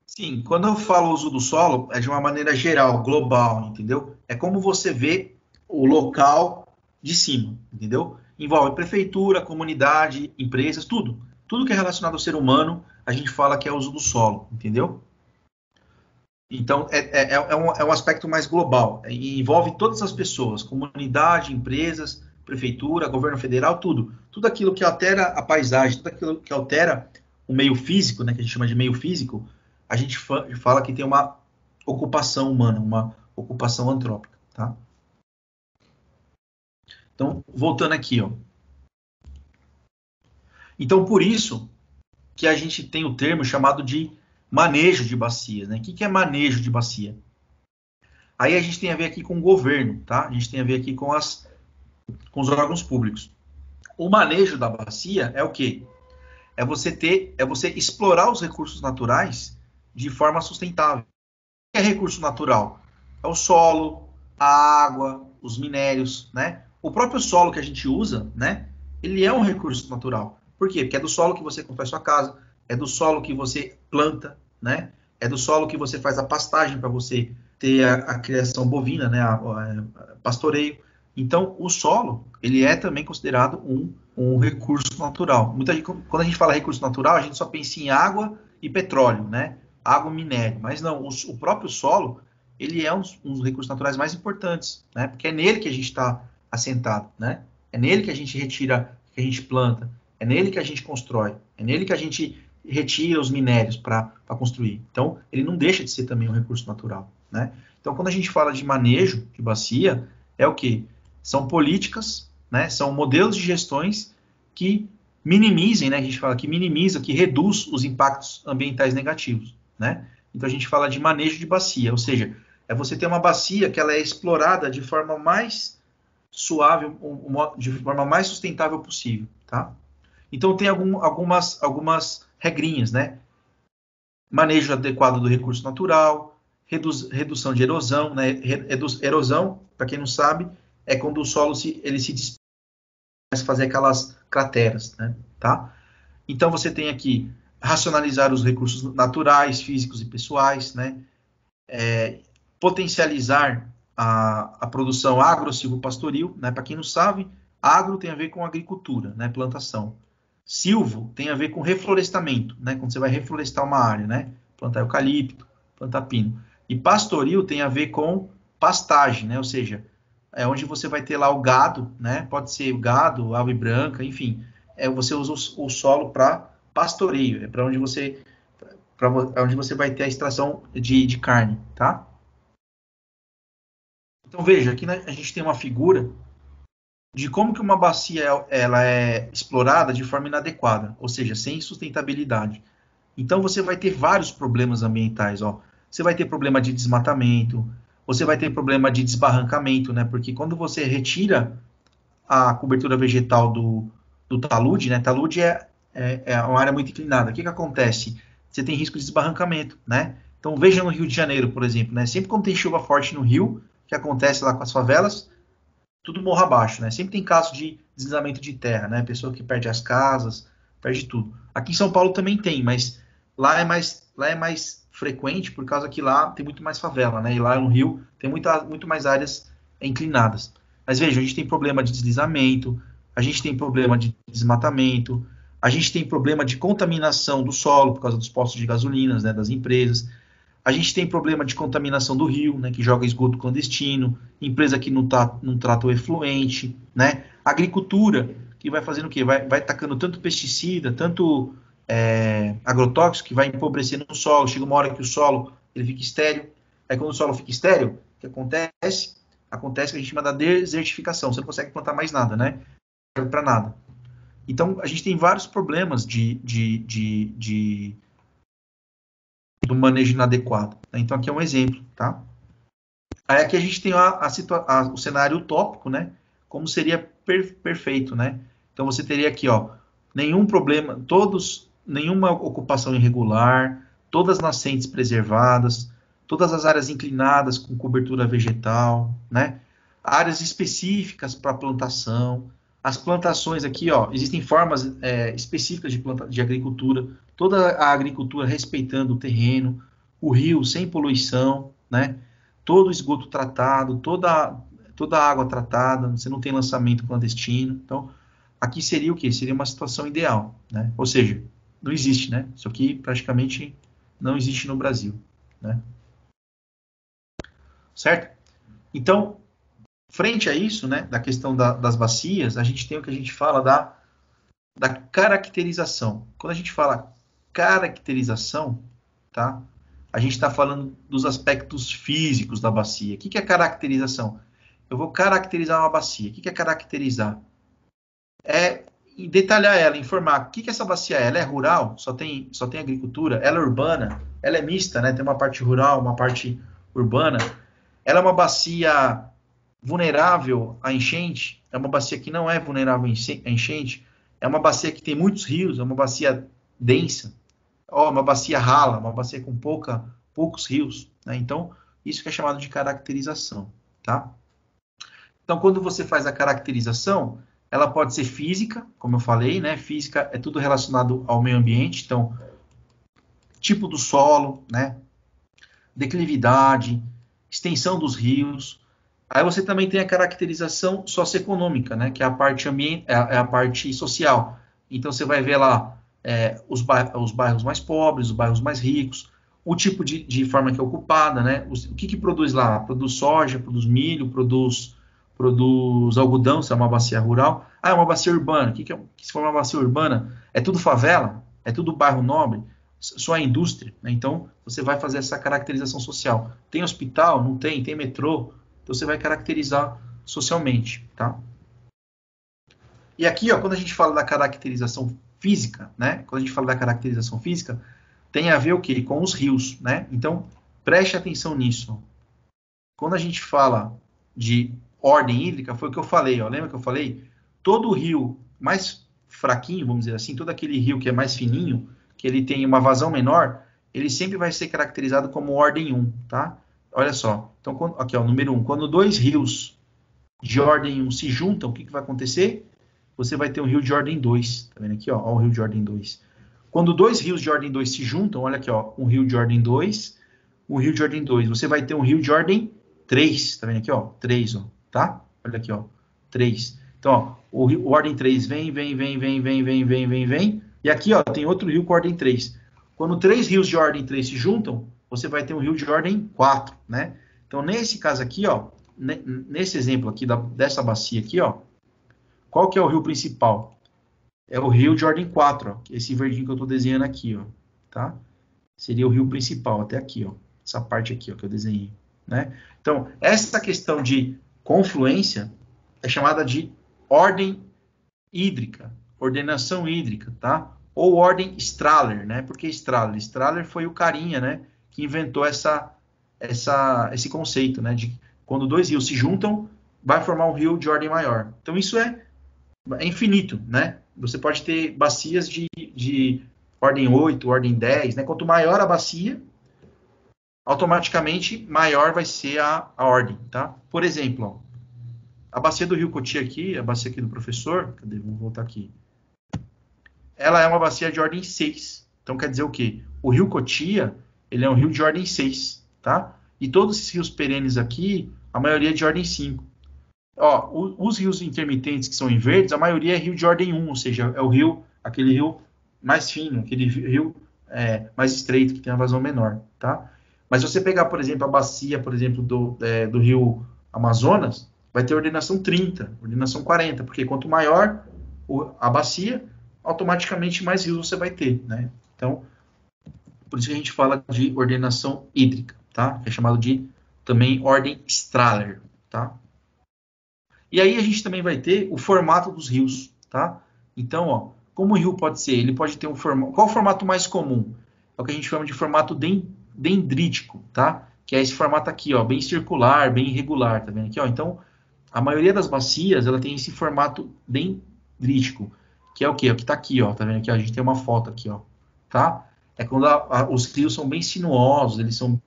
Sim, quando eu falo uso do solo, é de uma maneira geral, global, entendeu? É como você vê o local de cima, entendeu? Envolve prefeitura, comunidade, empresas, tudo. Tudo que é relacionado ao ser humano, a gente fala que é uso do solo, entendeu? Então, é, é, é, um, é um aspecto mais global. É, envolve todas as pessoas, comunidade, empresas, prefeitura, governo federal, tudo. Tudo aquilo que altera a paisagem, tudo aquilo que altera o meio físico, né, que a gente chama de meio físico, a gente fala que tem uma ocupação humana, uma ocupação antrópica, tá? Então, voltando aqui, ó. Então, por isso que a gente tem o termo chamado de manejo de bacias, né? O que que é manejo de bacia? Aí a gente tem a ver aqui com o governo, tá? A gente tem a ver aqui com, as, com os órgãos públicos. O manejo da bacia é o quê? É você ter, é você explorar os recursos naturais de forma sustentável. O que é recurso natural? É o solo, a água, os minérios, né? O próprio solo que a gente usa, né, ele é um recurso natural. Por quê? Porque é do solo que você constrói sua casa, é do solo que você planta, né? É do solo que você faz a pastagem para você ter a, a criação bovina, né? A, a, a pastoreio. Então, o solo, ele é também considerado um, um recurso natural. Muita gente, quando a gente fala recurso natural, a gente só pensa em água e petróleo, né? Água, minério. Mas não, o, o próprio solo, ele é um, um dos recursos naturais mais importantes, né? Porque é nele que a gente está assentado, né? É nele que a gente retira, que a gente planta. É nele que a gente constrói. É nele que a gente retira os minérios para construir. Então, ele não deixa de ser também um recurso natural, né? Então, quando a gente fala de manejo de bacia, é o quê? São políticas, né? São modelos de gestões que minimizem, né? A gente fala que minimiza, que reduz os impactos ambientais negativos, né? Então, a gente fala de manejo de bacia, ou seja, é você ter uma bacia que ela é explorada de forma mais suave, de forma mais sustentável possível, tá? Então, tem algum, algumas, algumas regrinhas, né? Manejo adequado do recurso natural, redu- redução de erosão, né? Redu- erosão, para quem não sabe, é quando o solo se, ele se despeja, começa a fazer aquelas crateras, né? Tá? Então, você tem aqui racionalizar os recursos naturais, físicos e pessoais, né? É, potencializar a, a produção agro-silvopastoril, né? Para quem não sabe, agro tem a ver com agricultura, né? Plantação. Silvo tem a ver com reflorestamento, né? Quando você vai reflorestar uma área, né? Plantar eucalipto, plantar pino. E pastoril tem a ver com pastagem, né? Ou seja, é onde você vai ter lá o gado, né? Pode ser o gado, ave branca, enfim. É, você usa o, o solo para pastoreio, é para onde você, para onde você vai ter a extração de, de carne, tá? Então veja, aqui, né, a gente tem uma figura de como que uma bacia ela é explorada de forma inadequada, ou seja, sem sustentabilidade. Então, você vai ter vários problemas ambientais. Ó. Você vai ter problema de desmatamento, você vai ter problema de desbarrancamento, né? Porque quando você retira a cobertura vegetal do, do talude, né? Talude é, é, é uma área muito inclinada. O que, que acontece? Você tem risco de desbarrancamento, né? Então, veja no Rio de Janeiro, por exemplo, né? Sempre quando tem chuva forte no Rio, que acontece lá com as favelas, tudo morro abaixo, né? Sempre tem caso de deslizamento de terra, né? Pessoa que perde as casas, perde tudo. Aqui em São Paulo também tem, mas lá é mais, lá é mais frequente por causa que lá tem muito mais favela, né? E lá no Rio tem muita, muito mais áreas inclinadas. Mas veja, a gente tem problema de deslizamento, a gente tem problema de desmatamento, a gente tem problema de contaminação do solo por causa dos postos de gasolinas, né? Das empresas. A gente tem problema de contaminação do rio, né, que joga esgoto clandestino, empresa que não, tá, não trata o efluente, né, agricultura, que vai fazendo o quê? Vai, vai tacando tanto pesticida, tanto é, agrotóxico, que vai empobrecendo o solo. Chega uma hora que o solo ele fica estéril. Aí quando o solo fica estéril, o que acontece? Acontece que a gente chama da desertificação. Você não consegue plantar mais nada, né? Não serve para nada. Então, a gente tem vários problemas de... de, de, de do manejo inadequado. Então, aqui é um exemplo, tá? Aí aqui a gente tem a, a situa- a, o cenário utópico, né? Como seria per- perfeito, né? Então, você teria aqui, ó, nenhum problema, todos, nenhuma ocupação irregular, todas as nascentes preservadas, todas as áreas inclinadas com cobertura vegetal, né? Áreas específicas para plantação, as plantações aqui, ó, existem formas é, específicas de, planta- de agricultura, toda a agricultura respeitando o terreno, o rio sem poluição, né? Todo o esgoto tratado, toda, toda a água tratada, você não tem lançamento clandestino. Então, aqui seria o quê? Seria uma situação ideal, né? Ou seja, não existe, né? Isso aqui praticamente não existe no Brasil, né? Certo? Então, frente a isso, né, da questão da, das bacias, a gente tem o que a gente fala da, da caracterização. Quando a gente fala caracterização, tá? A gente está falando dos aspectos físicos da bacia. O que, que é caracterização? Eu vou caracterizar uma bacia. O que, que é caracterizar? É detalhar ela, informar o que, que é essa bacia é. Ela é rural, só tem, só tem agricultura, ela é urbana, ela é mista, né? Tem uma parte rural, uma parte urbana. Ela é uma bacia vulnerável à enchente, é uma bacia que não é vulnerável à enchente, é uma bacia que tem muitos rios, é uma bacia densa, ó, uma bacia rala, uma bacia com pouca, poucos rios, né? Então, isso que é chamado de caracterização, tá? Então, quando você faz a caracterização, ela pode ser física, como eu falei, né? Física é tudo relacionado ao meio ambiente, então, tipo do solo, né, declividade, extensão dos rios. Aí você também tem a caracterização socioeconômica, né, que é a parte ambiente, é a, é a parte social. Então você vai ver lá é, os, bairros, os bairros mais pobres, os bairros mais ricos, o tipo de, de forma que é ocupada, né, o, o que que produz lá? Produz soja, produz milho, produz, produz algodão, se é uma bacia rural. Ah, é uma bacia urbana. O que que é, se for uma bacia urbana? É tudo favela? É tudo bairro nobre? Só a indústria, né? Então você vai fazer essa caracterização social. Tem hospital? Não tem. Tem metrô? Então você vai caracterizar socialmente, tá? E aqui, ó, quando a gente fala da caracterização física, né? Quando a gente fala da caracterização física, tem a ver o quê? Com os rios, né? Então, preste atenção nisso. Quando a gente fala de ordem hídrica, foi o que eu falei, ó. Lembra que eu falei? Todo rio mais fraquinho, vamos dizer assim, todo aquele rio que é mais fininho, que ele tem uma vazão menor, ele sempre vai ser caracterizado como ordem um, tá? Olha só, então, quando, aqui, ó, número um, quando dois rios de ordem um se juntam, o que que vai acontecer? Você vai ter um rio de ordem dois, tá vendo aqui, ó, ó, o rio de ordem dois. Quando dois rios de ordem dois se juntam, olha aqui, ó, um rio de ordem dois, um rio de ordem dois, você vai ter um rio de ordem três, tá vendo aqui, ó, três, ó, tá? Olha aqui, ó, três. Então, ó, o, rio, o ordem três vem, vem, vem, vem, vem, vem, vem, vem, vem, e aqui, ó, tem outro rio com ordem três. Quando três rios de ordem três se juntam, você vai ter um rio de ordem quatro, né? Então, nesse caso aqui, ó, nesse exemplo aqui, da, dessa bacia aqui, ó, qual que é o rio principal? É o rio de ordem quatro, ó, esse verdinho que eu estou desenhando aqui, ó, tá? Seria o rio principal, até aqui, ó, essa parte aqui, ó, que eu desenhei, né? Então, essa questão de confluência é chamada de ordem hídrica, ordenação hídrica, tá? Ou ordem Strahler, né? Por que Strahler? Strahler foi o carinha, né, que inventou essa, essa, esse conceito, né, de quando dois rios se juntam, vai formar um rio de ordem maior. Então, isso é, é infinito, né? Você pode ter bacias de, de ordem oito, ordem dez, né? Quanto maior a bacia, automaticamente maior vai ser a, a ordem, tá? Por exemplo, ó, a bacia do Rio Cotia aqui, a bacia aqui do professor, cadê? Vamos voltar aqui. Ela é uma bacia de ordem seis. Então, quer dizer o quê? O Rio Cotia, ele é um rio de ordem seis, tá? E todos esses rios perenes aqui, a maioria é de ordem cinco. Ó, o, os rios intermitentes que são em verdes, a maioria é rio de ordem um, ou seja, é o rio, aquele rio mais fino, aquele rio é, mais estreito, que tem uma vazão menor, tá? Mas se você pegar, por exemplo, a bacia, por exemplo, do, é, do rio Amazonas, vai ter ordenação trinta, ordenação quarenta, porque quanto maior o, a bacia, automaticamente mais rios você vai ter, né? Então, por isso que a gente fala de ordenação hídrica, tá? É chamado de, também, ordem Strahler, tá? E aí a gente também vai ter o formato dos rios, tá? Então, ó, como o rio pode ser? Ele pode ter um formato... Qual o formato mais comum? É o que a gente chama de formato dendrítico, tá? Que é esse formato aqui, ó, bem circular, bem irregular, tá vendo aqui, ó? Então, a maioria das bacias, ela tem esse formato dendrítico, que é o quê? O que tá aqui, ó, tá vendo aqui? A gente tem uma foto aqui, ó, tá? É quando a, a, os rios são bem sinuosos, eles são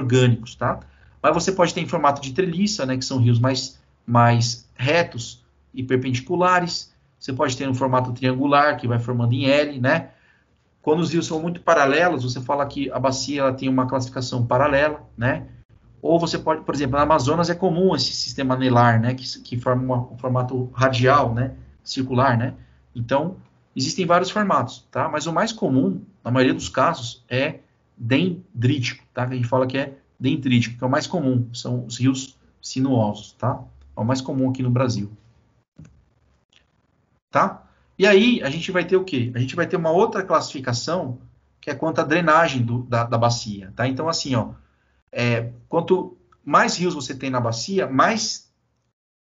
orgânicos, tá? Mas você pode ter em formato de treliça, né, que são rios mais, mais retos e perpendiculares. Você pode ter um formato triangular, que vai formando em L, né? Quando os rios são muito paralelos, você fala que a bacia ela tem uma classificação paralela, né? Ou você pode, por exemplo, na Amazonas é comum esse sistema anelar, né, que, que forma uma, um formato radial, né, circular, né? Então, existem vários formatos, tá? Mas o mais comum, na maioria dos casos, é dendrítico, tá? Que a gente fala que é dendrítico, que é o mais comum, são os rios sinuosos, tá? É o mais comum aqui no Brasil. Tá? E aí, a gente vai ter o quê? A gente vai ter uma outra classificação, que é quanto à drenagem do, da, da bacia, tá? Então, assim, ó, é, quanto mais rios você tem na bacia, mais,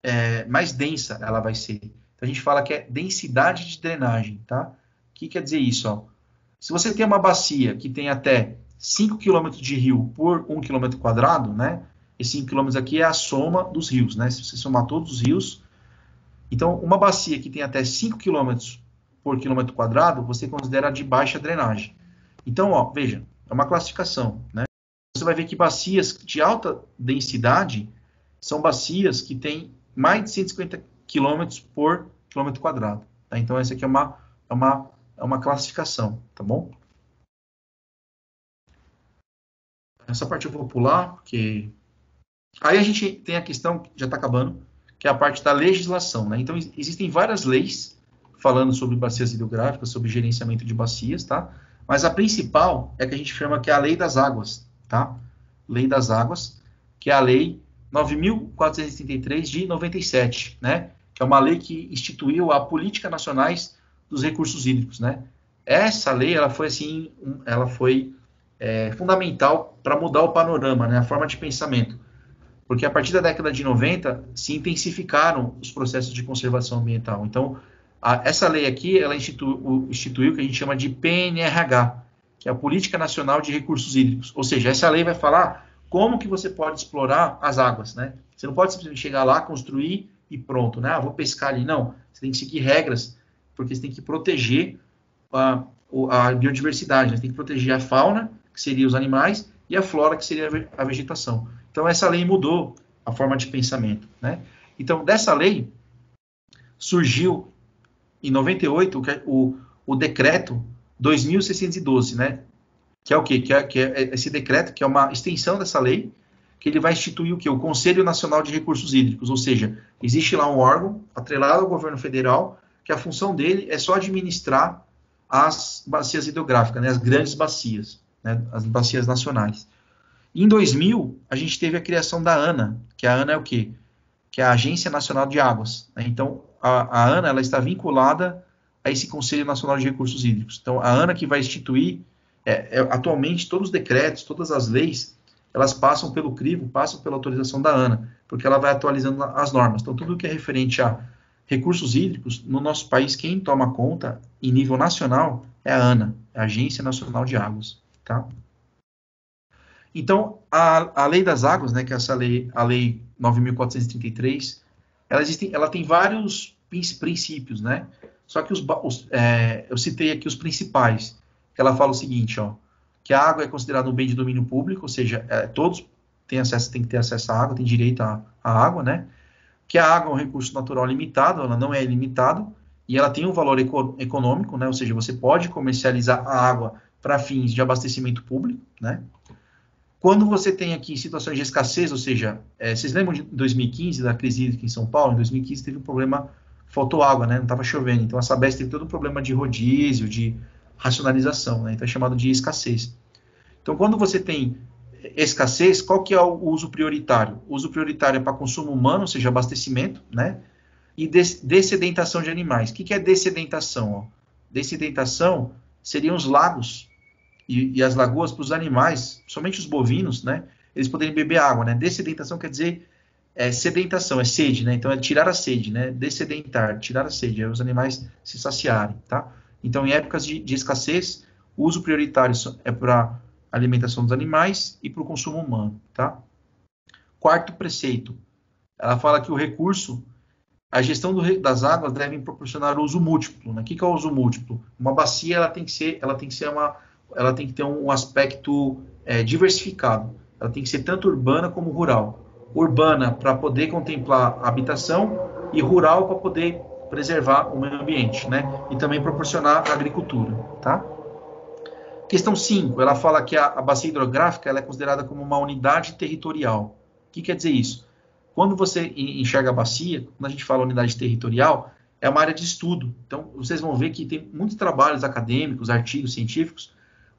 é, mais densa ela vai ser. Então, a gente fala que é densidade de drenagem, tá? O que quer dizer isso, ó? Se você tem uma bacia que tem até cinco quilômetros de rio por um quilômetro quadrado, né? Esses cinco quilômetros aqui é a soma dos rios, né? Se você somar todos os rios. Então, uma bacia que tem até cinco quilômetros por quilômetro quadrado, você considera de baixa drenagem. Então, ó, veja, é uma classificação, né? Você vai ver que bacias de alta densidade são bacias que têm mais de cento e cinquenta quilômetros por quilômetro quadrado. Tá? Então, essa aqui é uma, é uma, é uma classificação, tá bom? Essa parte eu vou pular, porque... Aí a gente tem a questão, que já está acabando, que é a parte da legislação, né? Então, existem várias leis falando sobre bacias hidrográficas, sobre gerenciamento de bacias, tá? Mas a principal é que a gente chama que é a Lei das Águas, tá? Lei das Águas, que é a Lei nove mil quatrocentos e trinta e três de noventa e sete, né? Que é uma lei que instituiu a Política Nacionais dos Recursos Hídricos, né? Essa lei, ela foi assim, ela foi é, fundamental para mudar o panorama, né? A forma de pensamento. Porque a partir da década de noventa se intensificaram os processos de conservação ambiental. Então, a, essa lei aqui, ela instituiu, instituiu o que a gente chama de P N R H, que é a Política Nacional de Recursos Hídricos. Ou seja, essa lei vai falar como que você pode explorar as águas, né? Você não pode simplesmente chegar lá, construir e pronto, né? Ah, vou pescar ali. Não, você tem que seguir regras, porque você tem que proteger a, a biodiversidade, né? Você tem que proteger a fauna, que seria os animais, e a flora, que seria a vegetação. Então, essa lei mudou a forma de pensamento, né? Então, dessa lei, surgiu, em noventa e oito, o, o decreto dois mil seiscentos e doze, né? Que é o quê? Que é, que é esse decreto, que é uma extensão dessa lei, que ele vai instituir o quê? O Conselho Nacional de Recursos Hídricos, ou seja, existe lá um órgão atrelado ao governo federal, que a função dele é só administrar as bacias hidrográficas, né? As grandes bacias, né? As bacias nacionais. Em dois mil, a gente teve a criação da ANA, que a ANA é o quê? Que é a Agência Nacional de Águas, né? Então, a, a ANA, ela está vinculada a esse Conselho Nacional de Recursos Hídricos. Então, a ANA que vai instituir, é, é, atualmente, todos os decretos, todas as leis, elas passam pelo crivo, passam pela autorização da ANA, porque ela vai atualizando as normas. Então, tudo que é referente a recursos hídricos, no nosso país, quem toma conta, em nível nacional, é a ANA, a Agência Nacional de Águas, tá? Então, a, a Lei das Águas, né, que é essa lei, a Lei nove mil quatrocentos e trinta e três, ela, existe, ela tem vários princípios, né? Só que os, os, é, eu citei aqui os principais, que ela fala o seguinte, ó, que a água é considerada um bem de domínio público, ou seja, é, todos têm acesso, têm que ter acesso à água, têm direito à, à água, né? Que a água é um recurso natural limitado, ela não é ilimitada, e ela tem um valor eco, econômico, né? Ou seja, você pode comercializar a água para fins de abastecimento público, né? Quando você tem aqui situações de escassez, ou seja, é, vocês lembram de dois mil e quinze, da crise hídrica em São Paulo? Em dois mil e quinze teve um problema, faltou água, né? Não estava chovendo. Então, a Sabesp teve todo um problema de rodízio, de racionalização, né? Então, é chamado de escassez. Então, quando você tem escassez, qual que é o uso prioritário? O uso prioritário é para consumo humano, ou seja, abastecimento, né? E dessedentação de animais. O que, que é dessedentação? Ó? Dessedentação seriam os lagos, E, e as lagoas para os animais, somente os bovinos, né, eles poderem beber água, né? Dessedentação quer dizer é, sedentação, é sede, né? Então é tirar a sede, né? Dessedentar, tirar a sede, é os animais se saciarem, tá? Então em épocas de, de escassez, o uso prioritário é para alimentação dos animais e para o consumo humano, tá? Quarto preceito, ela fala que o recurso, a gestão do, das águas deve proporcionar uso múltiplo, né? O que, que é o uso múltiplo? Uma bacia, ela tem que ser, ela tem que ser uma ela tem que ter um aspecto é, diversificado, ela tem que ser tanto urbana como rural. Urbana para poder contemplar a habitação e rural para poder preservar o meio ambiente, né? E também proporcionar a agricultura, tá? Questão cinco, ela fala que a, a bacia hidrográfica ela é considerada como uma unidade territorial. O que quer dizer isso? Quando você enxerga a bacia, quando a gente fala unidade territorial, é uma área de estudo. Então, vocês vão ver que tem muitos trabalhos acadêmicos, artigos científicos.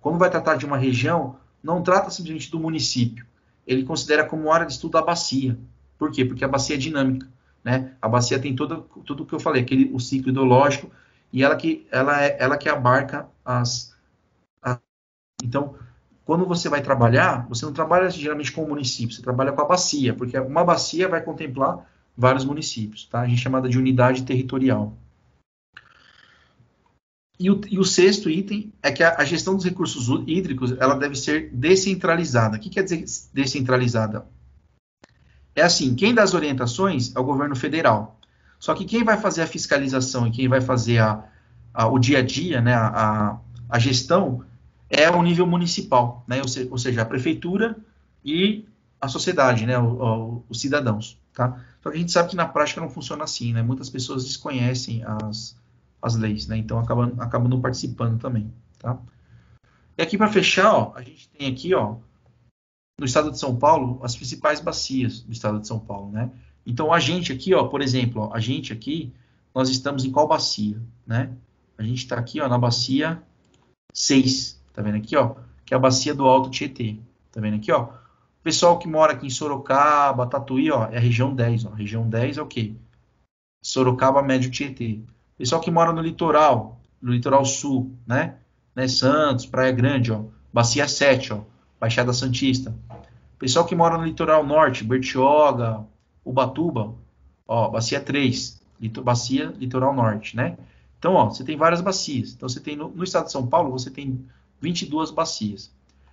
Quando vai tratar de uma região, não trata simplesmente do município. Ele considera como área de estudo a bacia. Por quê? Porque a bacia é dinâmica, né? A bacia tem todo, tudo o que eu falei, aquele, o ciclo hidrológico, e ela que, ela é, ela que abarca as, as... Então, quando você vai trabalhar, você não trabalha geralmente com o município, você trabalha com a bacia, porque uma bacia vai contemplar vários municípios, tá? A gente chama de unidade territorial. E o, e o sexto item é que a, a gestão dos recursos hídricos, ela deve ser descentralizada. O que quer dizer descentralizada? É assim, quem dá as orientações é o governo federal. Só que quem vai fazer a fiscalização e quem vai fazer a, a, o dia a dia, né, a, a gestão, é o nível municipal, né, ou, se, ou seja, a prefeitura e a sociedade, né, o, o, os cidadãos. Tá? Só que a gente sabe que na prática não funciona assim, né? Muitas pessoas desconhecem as... as leis, né? Então acabam, acabam não participando também, tá? E aqui para fechar, ó, a gente tem aqui, ó, no estado de São Paulo, as principais bacias do estado de São Paulo, né? Então, a gente aqui, ó, por exemplo, ó, a gente aqui, nós estamos em qual bacia, né? A gente está aqui, ó, na bacia seis, tá vendo aqui, ó? Que é a bacia do Alto Tietê, tá vendo aqui, ó? O pessoal que mora aqui em Sorocaba, Tatuí, ó, é a região dez, ó. Região dez é o quê? Sorocaba, Médio Tietê. O pessoal que mora no litoral, no litoral sul, né? né? Santos, Praia Grande, ó. Bacia sete, ó. Baixada Santista. O pessoal que mora no litoral norte, Bertioga, Ubatuba, ó, bacia três, lito, bacia litoral norte, né? Então, ó, você tem várias bacias. Então, você tem no, no estado de São Paulo, você tem vinte e duas bacias.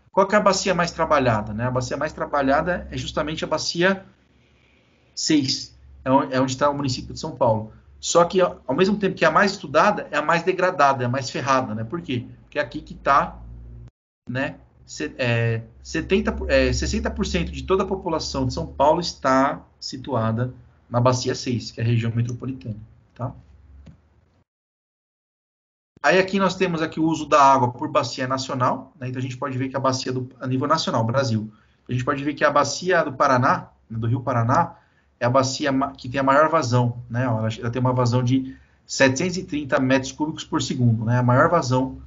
Qual que é a bacia mais trabalhada, né? A bacia mais trabalhada é justamente a bacia seis, é onde, é onde está o município de São Paulo. Só que, ó, ao mesmo tempo que é a mais estudada, é a mais degradada, é a mais ferrada, né? Por quê? Porque é aqui que está, né? setenta, sessenta por cento de toda a população de São Paulo está situada na bacia seis, que é a região metropolitana, tá? Aí aqui nós temos aqui o uso da água por bacia nacional, né? Então a gente pode ver que a bacia do, a nível nacional, Brasil, a gente pode ver que a bacia do Paraná, do Rio Paraná, é a bacia que tem a maior vazão, né? Ela tem uma vazão de setecentos e trinta metros cúbicos por segundo, né? A maior vazão.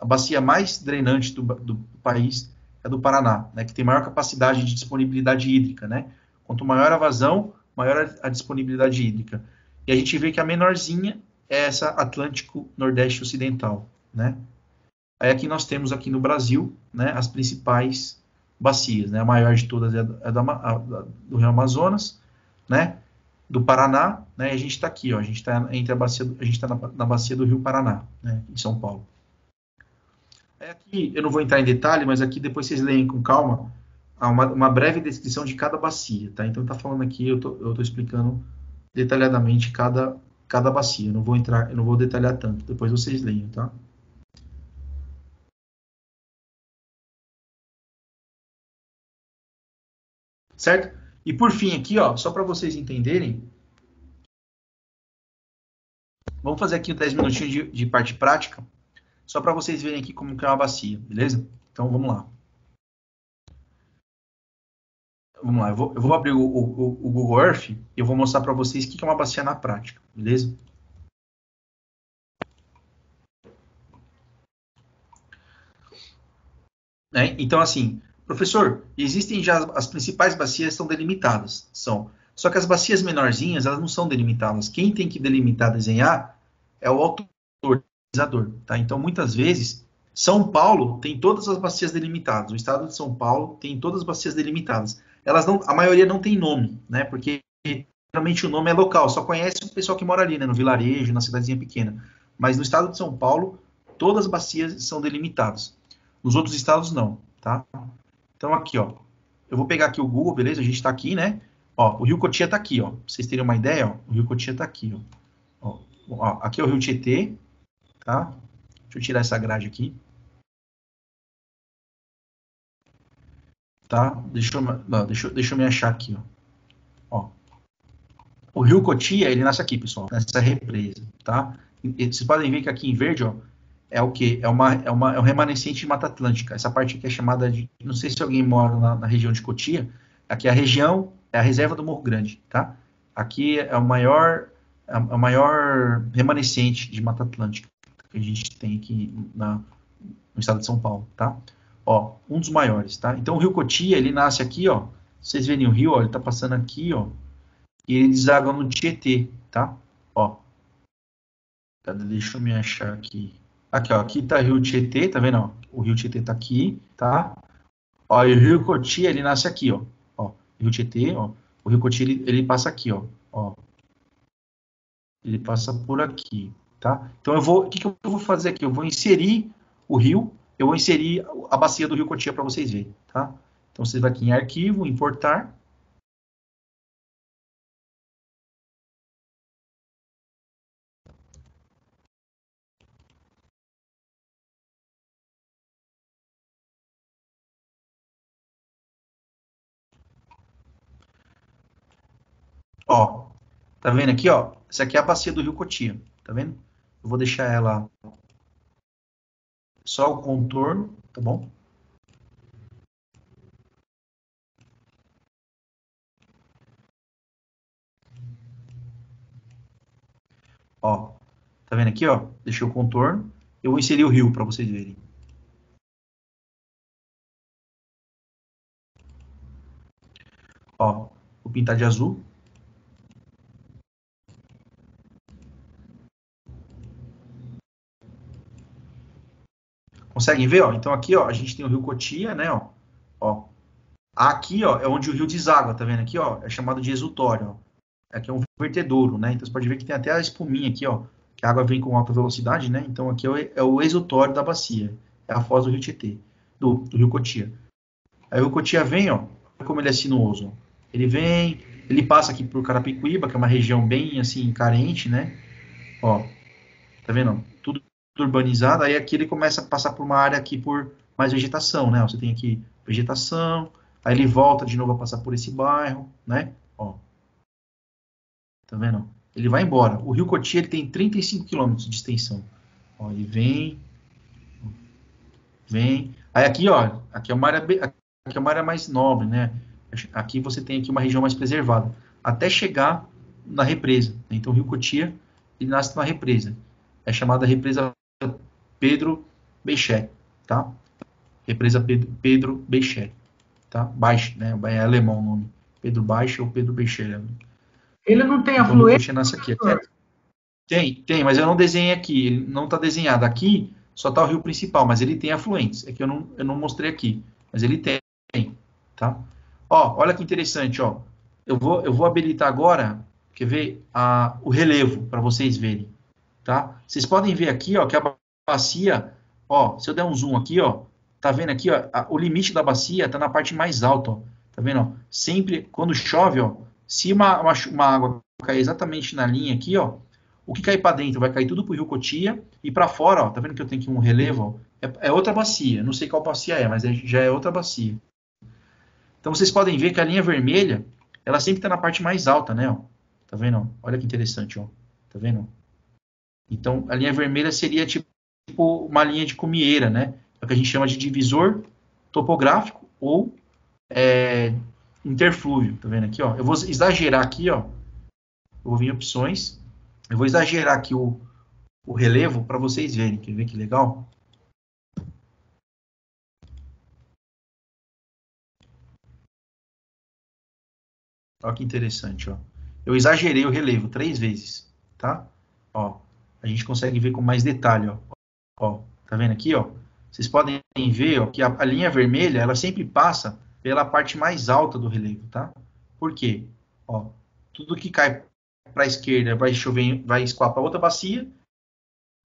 A bacia mais drenante do, do país é do Paraná, né, que tem maior capacidade de disponibilidade hídrica, né? Quanto maior a vazão, maior a disponibilidade hídrica. E a gente vê que a menorzinha é essa Atlântico Nordeste Ocidental, né? Aí aqui nós temos aqui no Brasil, né, as principais bacias, né? A maior de todas é a do, a do Rio Amazonas, né? Do Paraná, né? E a gente está aqui, ó, a gente está entre a bacia, a gente está na, na bacia do Rio Paraná, né, em São Paulo. Aqui, eu não vou entrar em detalhe, mas aqui depois vocês leem com calma uma, uma breve descrição de cada bacia, tá? Então, tá falando aqui, eu tô, eu tô explicando detalhadamente cada, cada bacia. Eu não vou entrar, eu não vou detalhar tanto, depois vocês leem, tá? Certo? E por fim aqui, ó, só para vocês entenderem, vamos fazer aqui dez minutinhos de, de parte prática. Só para vocês verem aqui como que é uma bacia, beleza? Então, vamos lá. Vamos lá, eu vou, eu vou abrir o, o, o Google Earth e eu vou mostrar para vocês o que é uma bacia na prática, beleza? É, então, assim, professor, existem já as principais bacias são delimitadas, são. Só que as bacias menorzinhas, elas não são delimitadas. Quem tem que delimitar, desenhar, é o autor. Tá? Então, muitas vezes, São Paulo tem todas as bacias delimitadas, o estado de São Paulo tem todas as bacias delimitadas. Elas não, a maioria não tem nome, né? Porque geralmente o nome é local, só conhece o pessoal que mora ali, né? No vilarejo, na cidadezinha pequena. Mas no estado de São Paulo, todas as bacias são delimitadas. Nos outros estados, não, tá? Então, aqui, ó, eu vou pegar aqui o Google, beleza? A gente tá aqui, né? Ó, o Rio Cotia tá aqui, ó. Pra vocês terem uma ideia, ó, o Rio Cotia tá aqui, ó. Ó, ó aqui é o Rio Tietê. Tá? Deixa eu tirar essa grade aqui. Tá? Deixa eu, não, deixa, deixa eu me achar aqui. Ó. Ó. O Rio Cotia, ele nasce aqui, pessoal, nessa represa. Tá? E vocês podem ver que aqui em verde, ó, é o quê? É, uma, é, uma, é um remanescente de Mata Atlântica. Essa parte aqui é chamada de... Não sei se alguém mora na, na região de Cotia. Aqui é a região, é a reserva do Morro Grande. Tá? Aqui é o maior, é o maior remanescente de Mata Atlântica que a gente tem aqui na, no estado de São Paulo, tá? Ó, um dos maiores, tá? Então, o Rio Cotia, ele nasce aqui, ó. Vocês verem o rio, ó, ele tá passando aqui, ó. E ele deságua no Tietê, tá? Ó. Deixa eu me achar aqui. Aqui, ó. Aqui tá o Rio Tietê, tá vendo? Ó? O Rio Tietê tá aqui, tá? Ó, e o Rio Cotia, ele nasce aqui, ó. Ó, Rio Tietê, ó. O Rio Cotia, ele, ele passa aqui, ó. Ó. Ele passa por aqui. Tá? Então, eu vou, o que, que eu vou fazer aqui? Eu vou inserir o rio, eu vou inserir a bacia do Rio Cotia para vocês verem. Tá? Então, vocês vão aqui em arquivo, importar. Ó, tá vendo aqui, ó? Essa aqui é a bacia do Rio Cotia, tá vendo? Eu vou deixar ela só o contorno, tá bom? Ó, tá vendo aqui, ó? Deixei o contorno. Eu vou inserir o rio para vocês verem. Ó, vou pintar de azul. Conseguem ver, ó? Então aqui, ó, a gente tem o Rio Cotia, né, ó? Ó. Aqui, ó, é onde o rio deságua, tá vendo aqui, ó? É chamado de exultório, ó. Aqui é um vertedouro, né? Então você pode ver que tem até a espuminha aqui, ó, que a água vem com alta velocidade, né? Então aqui é o, é o exultório da bacia, é a foz do Rio Tietê, do, do Rio Cotia. Aí o Rio Cotia vem, ó, olha como ele é sinuoso. Ele vem, ele passa aqui por Carapicuíba, que é uma região bem, assim, carente, né? Ó, tá vendo? Tudo urbanizado, aí aqui ele começa a passar por uma área aqui por mais vegetação, né? Ó, você tem aqui vegetação, aí ele volta de novo a passar por esse bairro, né? Ó. Tá vendo? Ele vai embora. O Rio Cotia ele tem trinta e cinco quilômetros de extensão. Ó, ele vem. Vem. Aí aqui, ó, aqui é uma área, aqui é uma área mais nobre, né? Aqui você tem aqui uma região mais preservada, até chegar na represa. Então o Rio Cotia ele nasce na represa. É chamada Represa Pedro Becher, tá? Represa Pedro, Pedro Becher. Tá? Baixo, né? É alemão o nome. Pedro Baixo ou Pedro Becher. Ele não tem afluente? É. Tem, tem, mas eu não desenhei aqui. Ele não está desenhado. Aqui só está o rio principal, mas ele tem afluentes. É que eu não, eu não mostrei aqui, mas ele tem. Tá? Ó, olha que interessante. Ó. Eu, vou, eu vou habilitar agora, quer ver, a, o relevo para vocês verem. Tá? Vocês podem ver aqui ó, que a bacia, ó, se eu der um zoom aqui, ó, tá vendo aqui, ó, a, o limite da bacia tá na parte mais alta, ó, tá vendo, ó, sempre, quando chove, ó, se uma, uma, uma água cair exatamente na linha aqui, ó, o que cair para dentro vai cair tudo pro Rio Cotia e para fora, ó, tá vendo que eu tenho aqui um relevo, ó, é, é outra bacia, não sei qual bacia é, mas é, já é outra bacia. Então vocês podem ver que a linha vermelha, ela sempre tá na parte mais alta, né, ó, tá vendo, olha que interessante, ó, tá vendo. Então, a linha vermelha seria tipo uma linha de cumieira, né? É o que a gente chama de divisor topográfico ou é, interflúvio. Tá vendo aqui, ó? Eu vou exagerar aqui, ó. Eu vou vir em opções. Eu vou exagerar aqui o, o relevo para vocês verem. Quer ver que legal? Olha que interessante, ó. Eu exagerei o relevo três vezes, tá? Ó. A gente consegue ver com mais detalhe, ó. Ó, tá vendo aqui, ó? Vocês podem ver, ó, que a, a linha vermelha, ela sempre passa pela parte mais alta do relevo, tá? Por quê? Ó, tudo que cai para a esquerda vai chover, vai escoar para outra bacia.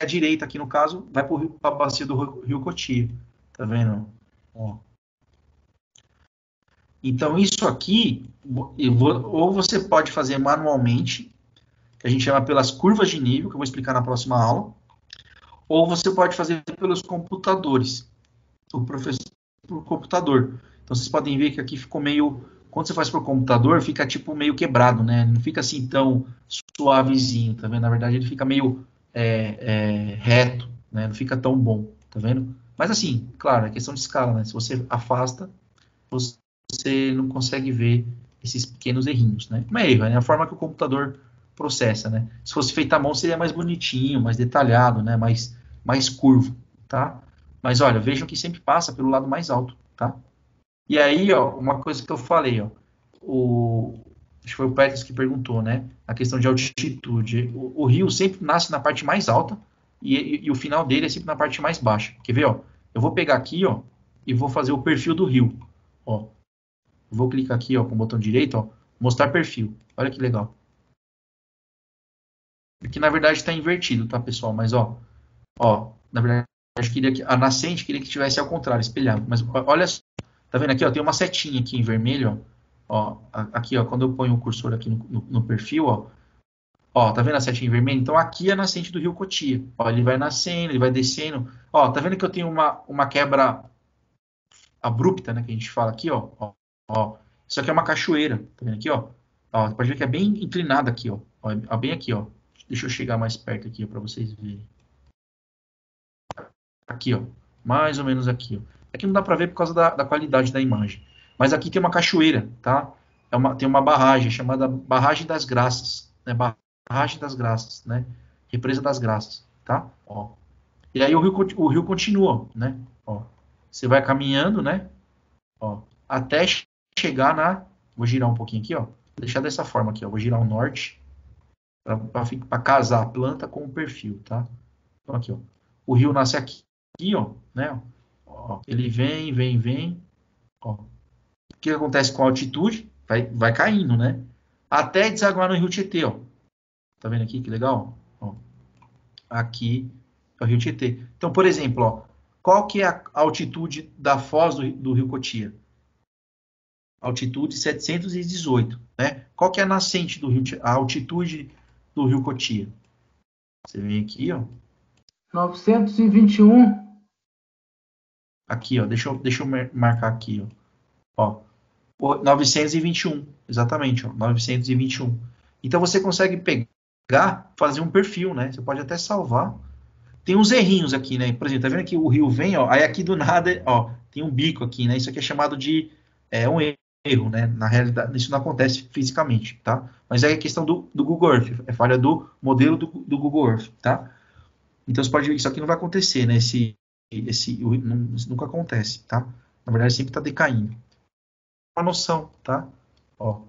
A direita aqui, no caso, vai para a bacia do Rio Cotia, tá vendo? Ó. Então, isso aqui, eu vou, ou você pode fazer manualmente, que a gente chama pelas curvas de nível, que eu vou explicar na próxima aula, ou você pode fazer pelos computadores, o professor por computador. Então, vocês podem ver que aqui ficou meio, quando você faz por computador, fica tipo meio quebrado, né? Não fica assim tão suavezinho, tá vendo? Na verdade, ele fica meio é, é, reto, né? Não fica tão bom, tá vendo? Mas assim, claro, é questão de escala, né? Se você afasta, você não consegue ver esses pequenos errinhos, né? Não é erro, é a forma que o computador processa, né? Se fosse feito à mão, seria mais bonitinho, mais detalhado, né? Mais, mais curvo, tá? Mas, olha, vejam que sempre passa pelo lado mais alto, tá? E aí, ó, uma coisa que eu falei, ó, o... acho que foi o Peters que perguntou, né? A questão de altitude. O, o rio sempre nasce na parte mais alta e, e, e o final dele é sempre na parte mais baixa. Quer ver, ó? Eu vou pegar aqui, ó, e vou fazer o perfil do rio, ó. Eu vou clicar aqui, ó, com o botão direito, ó, mostrar perfil. Olha que legal. Porque na verdade está invertido, tá, pessoal? Mas ó, ó, na verdade acho que queria, a nascente queria que tivesse ao contrário, espelhado. Mas olha só, tá vendo aqui, ó, tem uma setinha aqui em vermelho, ó, ó aqui, ó, quando eu ponho o cursor aqui no, no, no perfil, ó, ó, tá vendo a setinha em vermelho? Então aqui é a nascente do Rio Cotia, ó, ele vai nascendo, ele vai descendo, ó, tá vendo que eu tenho uma uma quebra abrupta, né, que a gente fala aqui, ó, ó, ó. Isso aqui é uma cachoeira, tá vendo aqui, ó, ó, pode ver que é bem inclinada aqui, ó, ó, bem aqui, ó. Deixa eu chegar mais perto aqui para vocês verem. Aqui, ó. Mais ou menos aqui, ó. Aqui não dá para ver por causa da, da qualidade da imagem. Mas aqui tem uma cachoeira, tá? É uma, tem uma barragem chamada Barragem das Graças. Né? Barragem das Graças, né? Represa das Graças, tá? Ó. E aí o rio, o rio continua, né? Ó. Você vai caminhando, né? Ó. Até chegar na... Vou girar um pouquinho aqui, ó. Vou deixar dessa forma aqui, ó. Vou girar o norte para casar a planta com o perfil, tá? Então aqui, ó. O rio nasce aqui, aqui ó, né? Ó. Ele vem, vem, vem. Ó. O que acontece com a altitude? Vai, vai caindo, né? Até desaguar no rio Tietê, ó. Tá vendo aqui que legal? Ó. Aqui é o rio Tietê. Então, por exemplo, ó, qual que é a altitude da foz do, do rio Cotia? Altitude setecentos e dezoito, né? Qual que é a nascente do rio, a altitude do rio Cotia? Você vem aqui, ó. novecentos e vinte e um. Aqui, ó. Deixa eu, deixa eu marcar aqui, ó. Ó. novecentos e vinte e um, exatamente, ó. novecentos e vinte e um. Então você consegue pegar, fazer um perfil, né? Você pode até salvar. Tem uns errinhos aqui, né? Por exemplo, tá vendo que o rio vem, ó. Aí aqui do nada, ó, tem um bico aqui, né? Isso aqui é chamado de é, um erro, né? Na realidade, isso não acontece fisicamente, tá? Mas aí é questão do, do Google Earth, é falha do modelo do, do Google Earth, tá? Então você pode ver que isso aqui não vai acontecer, né? Esse, esse, não, isso nunca acontece, tá? Na verdade, sempre está decaindo. Uma noção, tá? Ó.